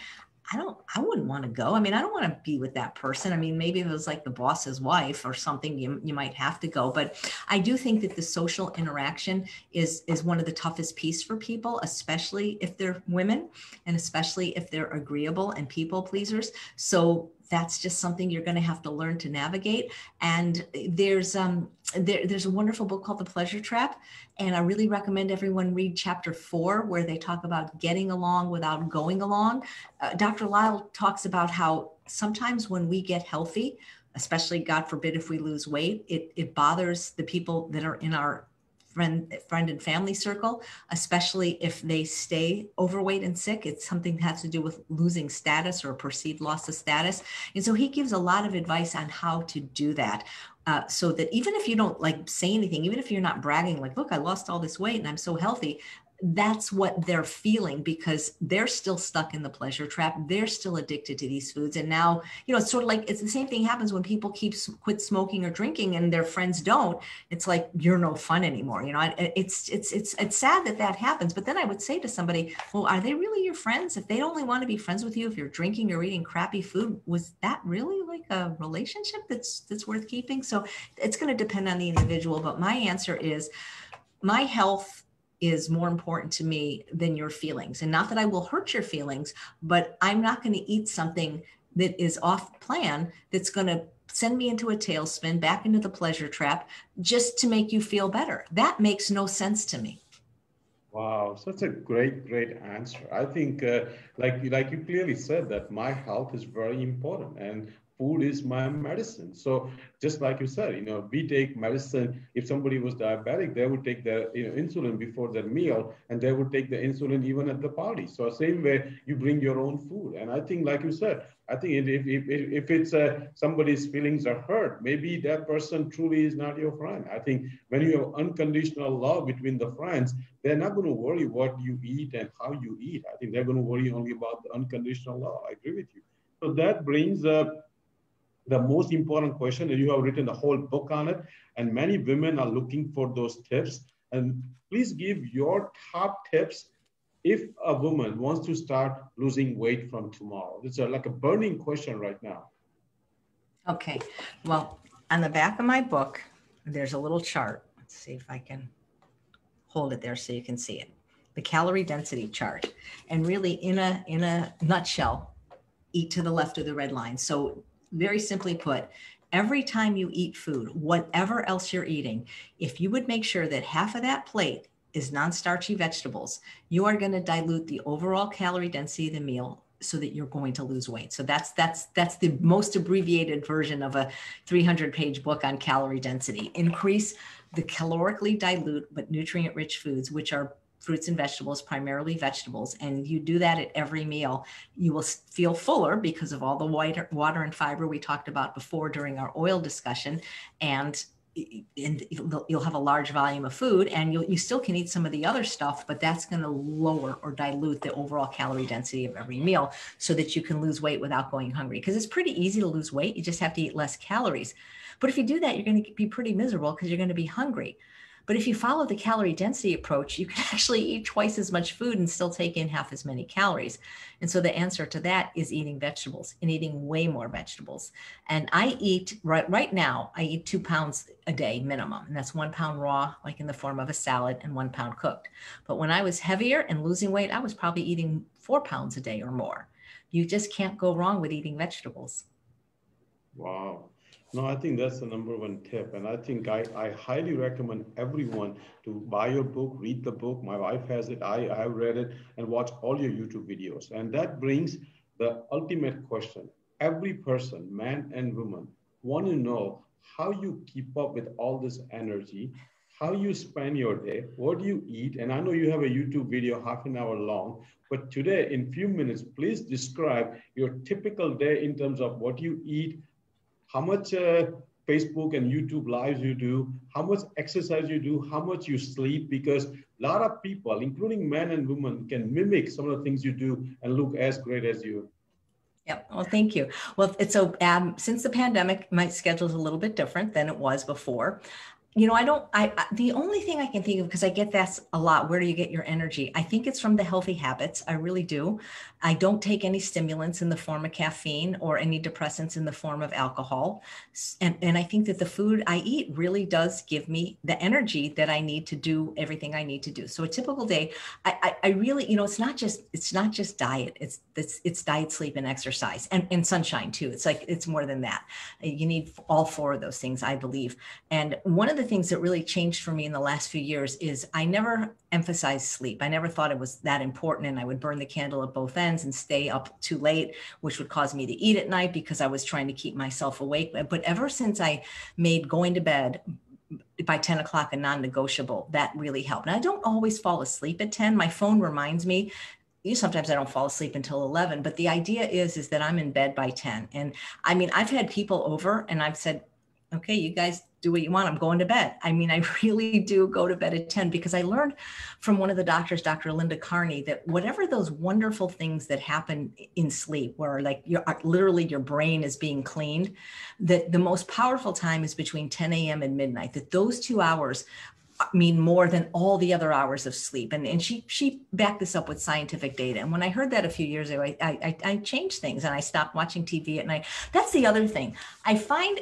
I don't, I wouldn't want to go. I mean, I don't want to be with that person. I mean, maybe if it was like the boss's wife or something, you, you might have to go. But I do think that the social interaction is, is one of the toughest pieces for people, especially if they're women, and especially if they're agreeable and people pleasers. So that's just something you're going to have to learn to navigate. And there's um, there, there's a wonderful book called The Pleasure Trap. And I really recommend everyone read chapter four, where they talk about getting along without going along. Uh, Doctor Lyle talks about how sometimes when we get healthy, especially, God forbid, if we lose weight, it, it bothers the people that are in our friend, friend and family circle, especially if they stay overweight and sick. It's something that has to do with losing status or perceived loss of status. And so he gives a lot of advice on how to do that. Uh, so that even if you don't like say anything, even if you're not bragging, like, look, I lost all this weight and I'm so healthy, that's what they're feeling, because they're still stuck in the pleasure trap. They're still addicted to these foods. And now, you know, it's sort of like, it's the same thing happens when people keep quit smoking or drinking and their friends don't. It's like, you're no fun anymore. You know, it's, it's, it's, it's sad that that happens. But then I would say to somebody, well, are they really your friends? If they only want to be friends with you, if you're drinking or eating crappy food, was that really like a relationship that's, that's worth keeping? So it's going to depend on the individual. But my answer is, my health is more important to me than your feelings. And not that I will hurt your feelings, but I'm not going to eat something that is off plan, that's going to send me into a tailspin, back into the pleasure trap, just to make you feel better. That makes no sense to me. Wow, such a great, great answer. I think, uh, like, like you clearly said, that my health is very important, and food is my medicine. So just like you said, you know, we take medicine. If somebody was diabetic, they would take their you know, insulin before their meal, and they would take the insulin even at the party. So same way, you bring your own food. And I think, like you said, I think if, if, if it's uh, somebody's feelings are hurt, maybe that person truly is not your friend. I think when you have unconditional love between the friends, they're not going to worry what you eat and how you eat. I think they're going to worry only about the unconditional love. I agree with you. So that brings up the most important question, and you have written a whole book on it, and many women are looking for those tips. And please give your top tips if a woman wants to start losing weight from tomorrow. It's a, like a burning question right now. Okay, well, on the back of my book, there's a little chart. Let's see if I can hold it there so you can see it. The calorie density chart. And really, in a, in a nutshell, eat to the left of the red line. So very simply put, every time you eat food, whatever else you're eating, if you would make sure that half of that plate is non-starchy vegetables, you are going to dilute the overall calorie density of the meal so that you're going to lose weight. So that's that's that's the most abbreviated version of a three hundred page book on calorie density. Increase the calorically dilute but nutrient-rich foods, which are fruits and vegetables, primarily vegetables. And you do that at every meal, you will feel fuller because of all the water, water and fiber we talked about before during our oil discussion. And, and you'll have a large volume of food, and you'll, you still can eat some of the other stuff, but that's going to lower or dilute the overall calorie density of every meal so that you can lose weight without going hungry. Because it's pretty easy to lose weight. You just have to eat less calories. But if you do that, you're going to be pretty miserable because you're going to be hungry. But if you follow the calorie density approach, you can actually eat twice as much food and still take in half as many calories. And so the answer to that is eating vegetables and eating way more vegetables. And I eat right, right now, I eat two pounds a day minimum. And that's one pound raw, like in the form of a salad, and one pound cooked. But when I was heavier and losing weight, I was probably eating four pounds a day or more. You just can't go wrong with eating vegetables. Wow. No, I think that's the number one tip. And I think I, I highly recommend everyone to buy your book, read the book. My wife has it. I have read it, and watch all your YouTube videos. And that brings the ultimate question. Every person, man and woman, want to know how you keep up with all this energy, how you spend your day, what do you eat? And I know you have a YouTube video half an hour long, but today in few minutes, please describe your typical day in terms of what you eat, how much uh, Facebook and YouTube lives you do, how much exercise you do, how much you sleep, because a lot of people, including men and women, can mimic some of the things you do and look as great as you. Yep. Well, thank you. Well, it's so um, since the pandemic, my schedule is a little bit different than it was before. You know, I don't, I, I, the only thing I can think of, because I get that a lot, where do you get your energy? I think it's from the healthy habits. I really do. I don't take any stimulants in the form of caffeine or any depressants in the form of alcohol. And, and I think that the food I eat really does give me the energy that I need to do everything I need to do. So a typical day, I, I, I really, you know, it's not just, it's not just diet. It's, it's, it's diet, sleep, and exercise, and, and sunshine too. It's like, it's more than that. You need all four of those things, I believe. And one of the things that really changed for me in the last few years is I never emphasized sleep. I never thought it was that important, and I would burn the candle at both ends and stay up too late, which would cause me to eat at night because I was trying to keep myself awake. But ever since I made going to bed by ten o'clock a non-negotiable, that really helped. And I don't always fall asleep at ten. My phone reminds me. Sometimes I don't fall asleep until eleven, but the idea is, is that I'm in bed by ten. And I mean, I've had people over and I've said, okay, you guys do what you want. I'm going to bed. I mean, I really do go to bed at ten, because I learned from one of the doctors, Doctor Linda Carney, that whatever those wonderful things that happen in sleep, where like you're, literally your brain is being cleaned, that the most powerful time is between ten a m and midnight, that those two hours mean more than all the other hours of sleep. And, and she she backed this up with scientific data. And when I heard that a few years ago, I, I, I changed things and I stopped watching T V at night. That's the other thing. I find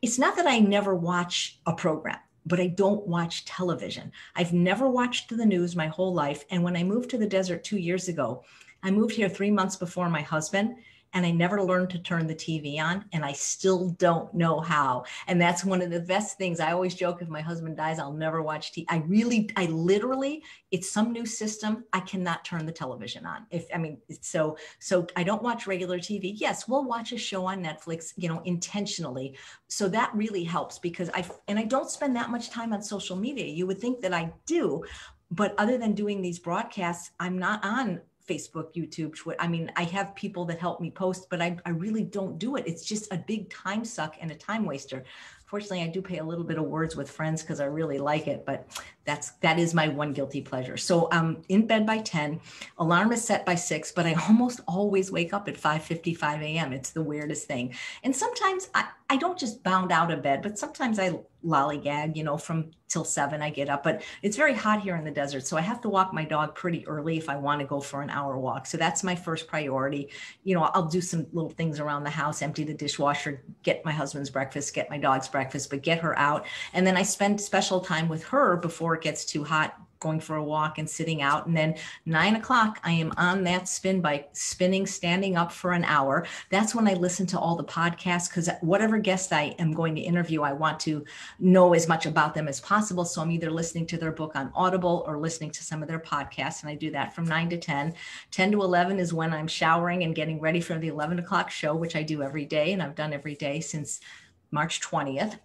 it's not that I never watch a program. but I don't watch television. I've never watched the news my whole life. And when I moved to the desert two years ago, I moved here three months before my husband, and I never learned to turn the T V on, and I still don't know how. And that's one of the best things. I always joke, if my husband dies, I'll never watch T V. I really, I literally, it's some new system. I cannot turn the television on. If I mean, it's so, so I don't watch regular T V. Yes, we'll watch a show on Netflix, you know, intentionally. So that really helps, because I, and I don't spend that much time on social media. You would think that I do, but other than doing these broadcasts, I'm not on Facebook, YouTube, Twitter. I mean, I have people that help me post, but I, I really don't do it. It's just a big time suck and a time waster. Fortunately, I do pay a little bit of words with friends because I really like it, but that's, that is my one guilty pleasure. So I'm in bed by ten, alarm is set by six, but I almost always wake up at five fifty-five a m It's the weirdest thing. And sometimes I, I don't just bound out of bed, but sometimes I lollygag, you know, from till seven I get up, but it's very hot here in the desert. So I have to walk my dog pretty early if I want to go for an hour walk. So that's my first priority. You know, I'll do some little things around the house, empty the dishwasher, get my husband's breakfast, get my dog's breakfast, but get her out. And then I spend special time with her before it gets too hot, going for a walk and sitting out. And then nine o'clock, I am on that spin bike, spinning, standing up for an hour. That's when I listen to all the podcasts, because whatever guest I am going to interview, I want to know as much about them as possible. So I'm either listening to their book on Audible or listening to some of their podcasts. And I do that from nine to ten. ten to eleven is when I'm showering and getting ready for the eleven o'clock show, which I do every day. And I've done every day since March twentieth.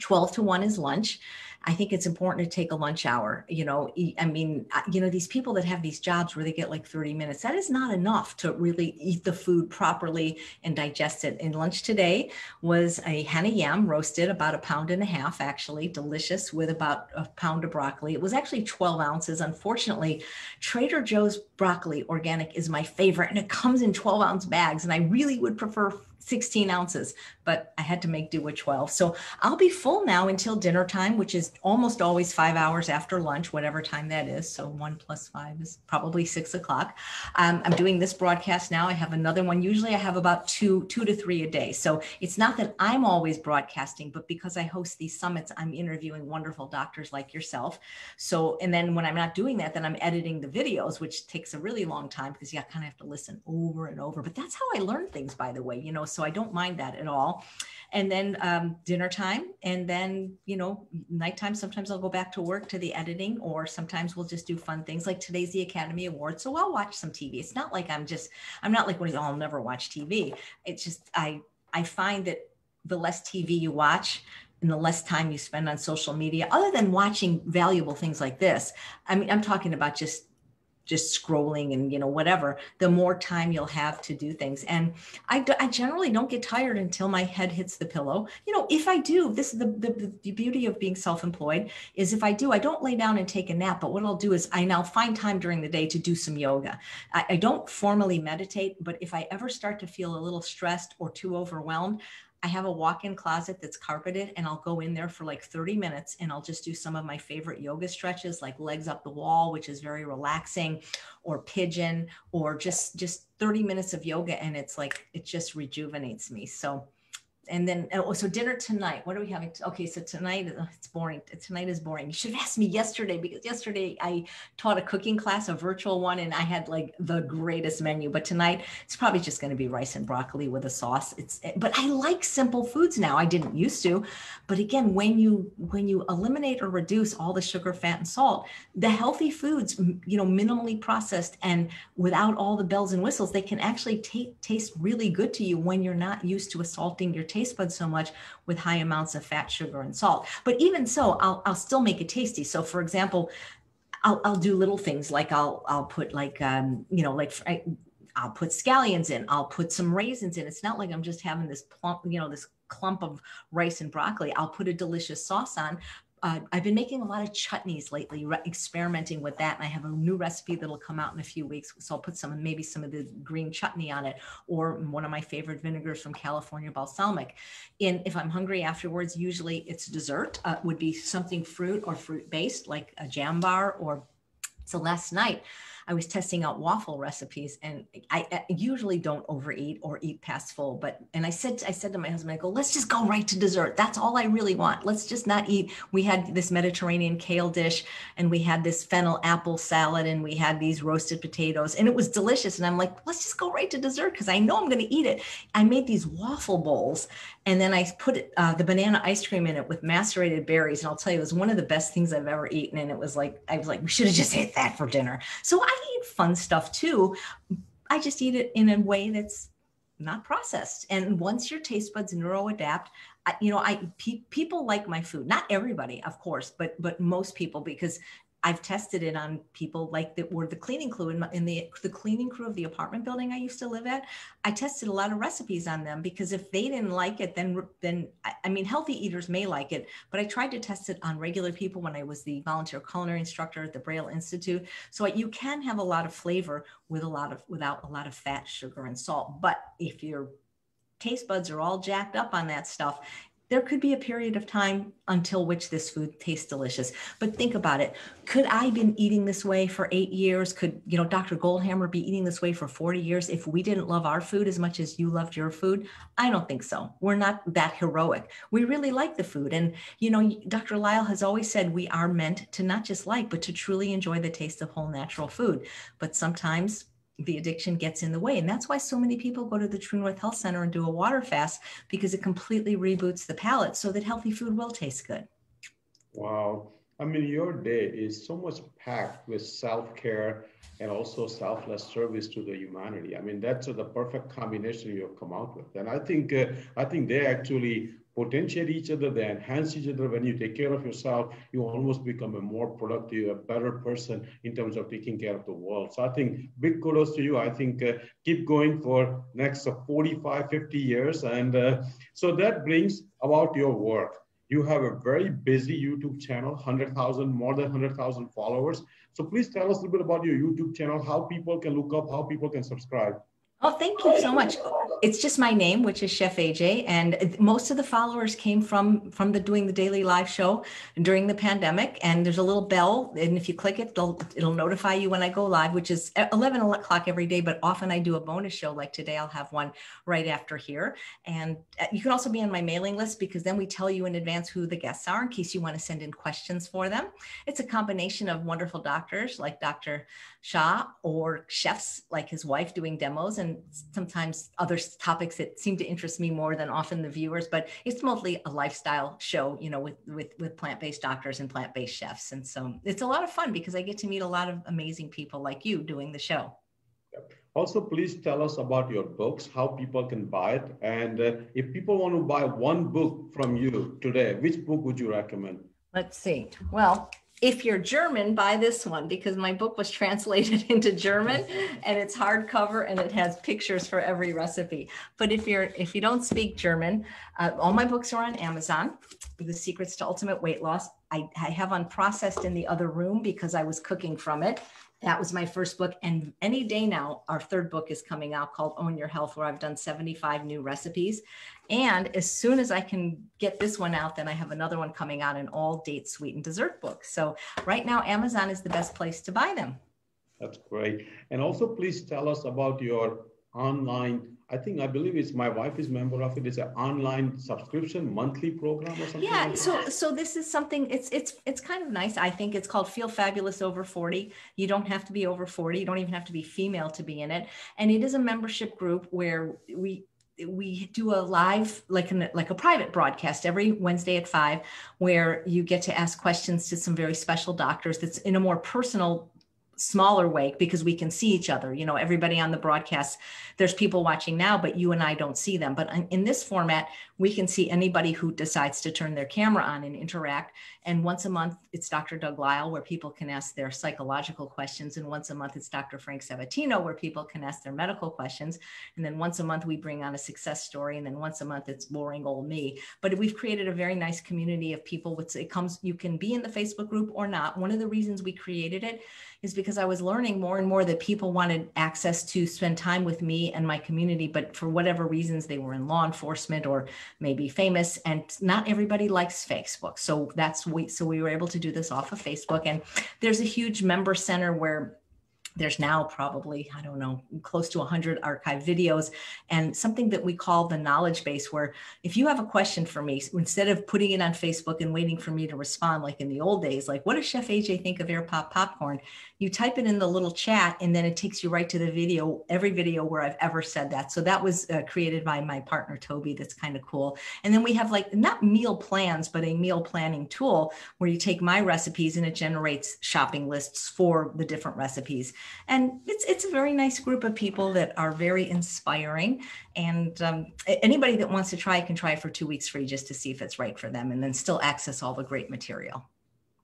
twelve to one is lunch. I think it's important to take a lunch hour. You know, I mean, you know, these people that have these jobs where they get like thirty minutes, that is not enough to really eat the food properly and digest it. And lunch today was a henna yam roasted, about a pound and a half, actually delicious, with about a pound of broccoli. It was actually twelve ounces. Unfortunately, Trader Joe's broccoli organic is my favorite, and it comes in twelve ounce bags. And I really would prefer sixteen ounces, but I had to make do with twelve. So I'll be full now until dinner time, which is almost always five hours after lunch, whatever time that is. So one plus five is probably six o'clock. Um, I'm doing this broadcast now. I have another one. Usually I have about two, two to three a day. So it's not that I'm always broadcasting, but because I host these summits, I'm interviewing wonderful doctors like yourself. So, and then when I'm not doing that, then I'm editing the videos, which takes a really long time because you kind of have to listen over and over. But that's how I learn things, by the way, you know, so I don't mind that at all. And then um, dinner time, and then, you know, nighttime, sometimes I'll go back to work to the editing, or sometimes we'll just do fun things like today's the Academy Awards. So I'll watch some T V. It's not like I'm just, I'm not like, well, I'll never watch T V. It's just, I, I find that the less T V you watch and the less time you spend on social media, other than watching valuable things like this. I mean, I'm talking about just just scrolling and, you know, whatever, the more time you'll have to do things. And I, do, I generally don't get tired until my head hits the pillow. You know, if I do, this is the, the, the beauty of being self-employed is if I do, I don't lay down and take a nap, but what I'll do is I now find time during the day to do some yoga. I, I don't formally meditate, but if I ever start to feel a little stressed or too overwhelmed, I have a walk-in closet that's carpeted, and I'll go in there for like thirty minutes, and I'll just do some of my favorite yoga stretches, like legs up the wall, which is very relaxing, or pigeon, or just, just thirty minutes of yoga. And it's like, it just rejuvenates me. So, and then, oh, so dinner tonight, what are we having? Okay. So tonight, it's boring. Tonight is boring. You should have asked me yesterday, because yesterday I taught a cooking class, a virtual one, and I had like the greatest menu, but tonight it's probably just going to be rice and broccoli with a sauce. It's, but I like simple foods now. I didn't used to, but again, when you, when you eliminate or reduce all the sugar, fat, and salt, the healthy foods, you know, minimally processed and without all the bells and whistles, they can actually t- taste really good to you when you're not used to assaulting your taste taste buds so much with high amounts of fat, sugar, and salt. But even so, I'll, I'll still make it tasty. So for example, I'll, I'll do little things like I'll, I'll put like, um, you know, like I, I'll put scallions in, I'll put some raisins in. It's not like I'm just having this plump, you know, this clump of rice and broccoli. I'll put a delicious sauce on. Uh, I've been making a lot of chutneys lately, re- experimenting with that. And I have a new recipe that'll come out in a few weeks. So I'll put some, maybe some of the green chutney on it, or one of my favorite vinegars from California, balsamic. And if I'm hungry afterwards, usually it's dessert, uh, would be something fruit or fruit based, like a jam bar. Or so last night, I was testing out waffle recipes, and I, I usually don't overeat or eat past full, but, and I said, I said to my husband, I go, let's just go right to dessert. That's all I really want. Let's just not eat. We had this Mediterranean kale dish, and we had this fennel apple salad, and we had these roasted potatoes, and it was delicious. And I'm like, let's just go right to dessert, because I know I'm going to eat it. I made these waffle bowls, and then I put uh, the banana ice cream in it with macerated berries. And I'll tell you, it was one of the best things I've ever eaten. And it was like, I was like, we should have just ate that for dinner. So I eat fun stuff too. I just eat it in a way that's not processed. And once your taste buds neuroadapt, I, you know, I pe- people like my food. Not everybody, of course, but but most people, because I've tested it on people like that were the cleaning crew in, my, in the, the cleaning crew of the apartment building I used to live at. I tested a lot of recipes on them, because if they didn't like it, then, then I mean, healthy eaters may like it, but I tried to test it on regular people when I was the volunteer culinary instructor at the Braille Institute. So you can have a lot of flavor with a lot of, without a lot of fat, sugar, and salt. But if your taste buds are all jacked up on that stuff, there could be a period of time until which this food tastes delicious. But think about it. Could I have been eating this way for eight years? Could, you know, Doctor Goldhammer be eating this way for forty years if we didn't love our food as much as you loved your food? I don't think so. We're not that heroic. We really like the food. And, you know, Doctor Lyle has always said we are meant to not just like, but to truly enjoy the taste of whole natural food. But sometimes the addiction gets in the way. And that's why so many people go to the True North Health Center and do a water fast, because it completely reboots the palate so that healthy food will taste good. Wow. I mean, your day is so much packed with self-care and also selfless service to the humanity. I mean, that's the perfect combination you have come out with. And I think, uh, I think they actually potentiate each other, they enhance each other. When you take care of yourself, you almost become a more productive, a better person in terms of taking care of the world. So I think big kudos to you. I think uh, keep going for next uh, forty-five, fifty years. And uh, so that brings about your work. You have a very busy YouTube channel, one hundred thousand, more than one hundred thousand followers. So please tell us a little bit about your YouTube channel, how people can look up, how people can subscribe. Oh, thank you so much. It's just my name, which is Chef A J. And most of the followers came from, from the doing the daily live show during the pandemic. And there's a little bell. And if you click it, it'll, it'll notify you when I go live, which is at eleven o'clock every day. But often I do a bonus show, like today. I'll have one right after here. And you can also be on my mailing list, because then we tell you in advance who the guests are in case you want to send in questions for them. It's a combination of wonderful doctors like Doctor Shah, or chefs like his wife doing demos, and sometimes other topics that seem to interest me more than often the viewers, but it's mostly a lifestyle show, you know, with, with, with plant-based doctors and plant-based chefs. And so it's a lot of fun because I get to meet a lot of amazing people like you doing the show. Also, please tell us about your books, how people can buy it. And uh, if people want to buy one book from you today, which book would you recommend? Let's see. Well, if you're German, buy this one, because my book was translated into German and it's hardcover and it has pictures for every recipe. But if you're if you don't speak German, uh, all my books are on Amazon. The Secrets to Ultimate Weight Loss. I, I have Unprocessed in the other room because I was cooking from it. That was my first book. And any day now, our third book is coming out called Own Your Health, where I've done seventy-five new recipes. And as soon as I can get this one out, then I have another one coming out, an all date sweet and dessert book. So right now, Amazon is the best place to buy them. That's great. And also please tell us about your online, I think, I believe it's, my wife is member of it. It's an online subscription monthly program or something. Yeah. Like so, that. so this is something it's, it's, it's kind of nice. I think it's called Feel Fabulous Over forty. You don't have to be over forty. You don't even have to be female to be in it. And it is a membership group where we, we do a live, like an, like a private broadcast every Wednesday at five, where you get to ask questions to some very special doctors. That's in a more personal, smaller way, because we can see each other. You know, everybody on the broadcast, there's people watching now, but you and I don't see them. But in this format, we can see anybody who decides to turn their camera on and interact. And once a month, it's Doctor Doug Lyle, where people can ask their psychological questions. And once a month, it's Doctor Frank Sabatino, where people can ask their medical questions. And then once a month, we bring on a success story. And then once a month, it's boring old me. But we've created a very nice community of people. Which it comes, you can be in the Facebook group or not. One of the reasons we created it is because I was learning more and more that people wanted access to spend time with me and my community, but for whatever reasons, they were in law enforcement or maybe famous, and not everybody likes Facebook. So that's we, so we were able to do this off of Facebook. And there's a huge member center where There's now probably, I don't know, close to one hundred archive videos, and something that we call the knowledge base, where if you have a question for me, instead of putting it on Facebook and waiting for me to respond, like in the old days, like, what does Chef A J think of air pop popcorn? You type it in the little chat, and then it takes you right to the video, every video where I've ever said that. So that was uh, created by my partner, Toby. That's kind of cool. And then we have, like, not meal plans, but a meal planning tool where you take my recipes and it generates shopping lists for the different recipes. And it's it's a very nice group of people that are very inspiring. And um, anybody that wants to try can try for two weeks free just to see if it's right for them, and then still access all the great material.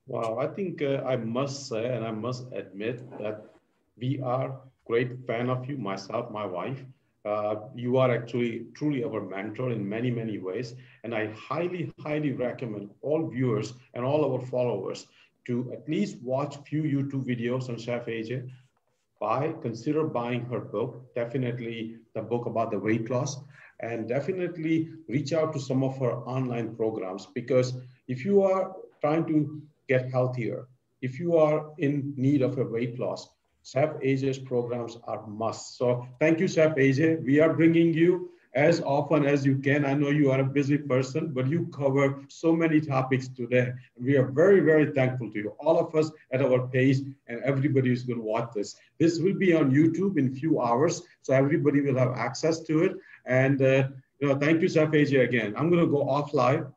Wow, I think uh, I must say, and I must admit that we are great fan of you, myself, my wife. Uh, you are actually truly our mentor in many, many ways. And I highly, highly recommend all viewers and all our followers to at least watch few YouTube videos on Chef A J. Buy, consider buying her book, definitely the book about the weight loss, and definitely reach out to some of her online programs, because if you are trying to get healthier, if you are in need of a weight loss, Chef A J's programs are must. So thank you, Chef A J. We are bringing you as often as you can. I know you are a busy person, but you cover so many topics today. We are very, very thankful to you, all of us at our page, and everybody is going to watch this. This will be on YouTube in a few hours, so everybody will have access to it. And uh, you know, thank you, Chef A J, again. I'm going to go off live.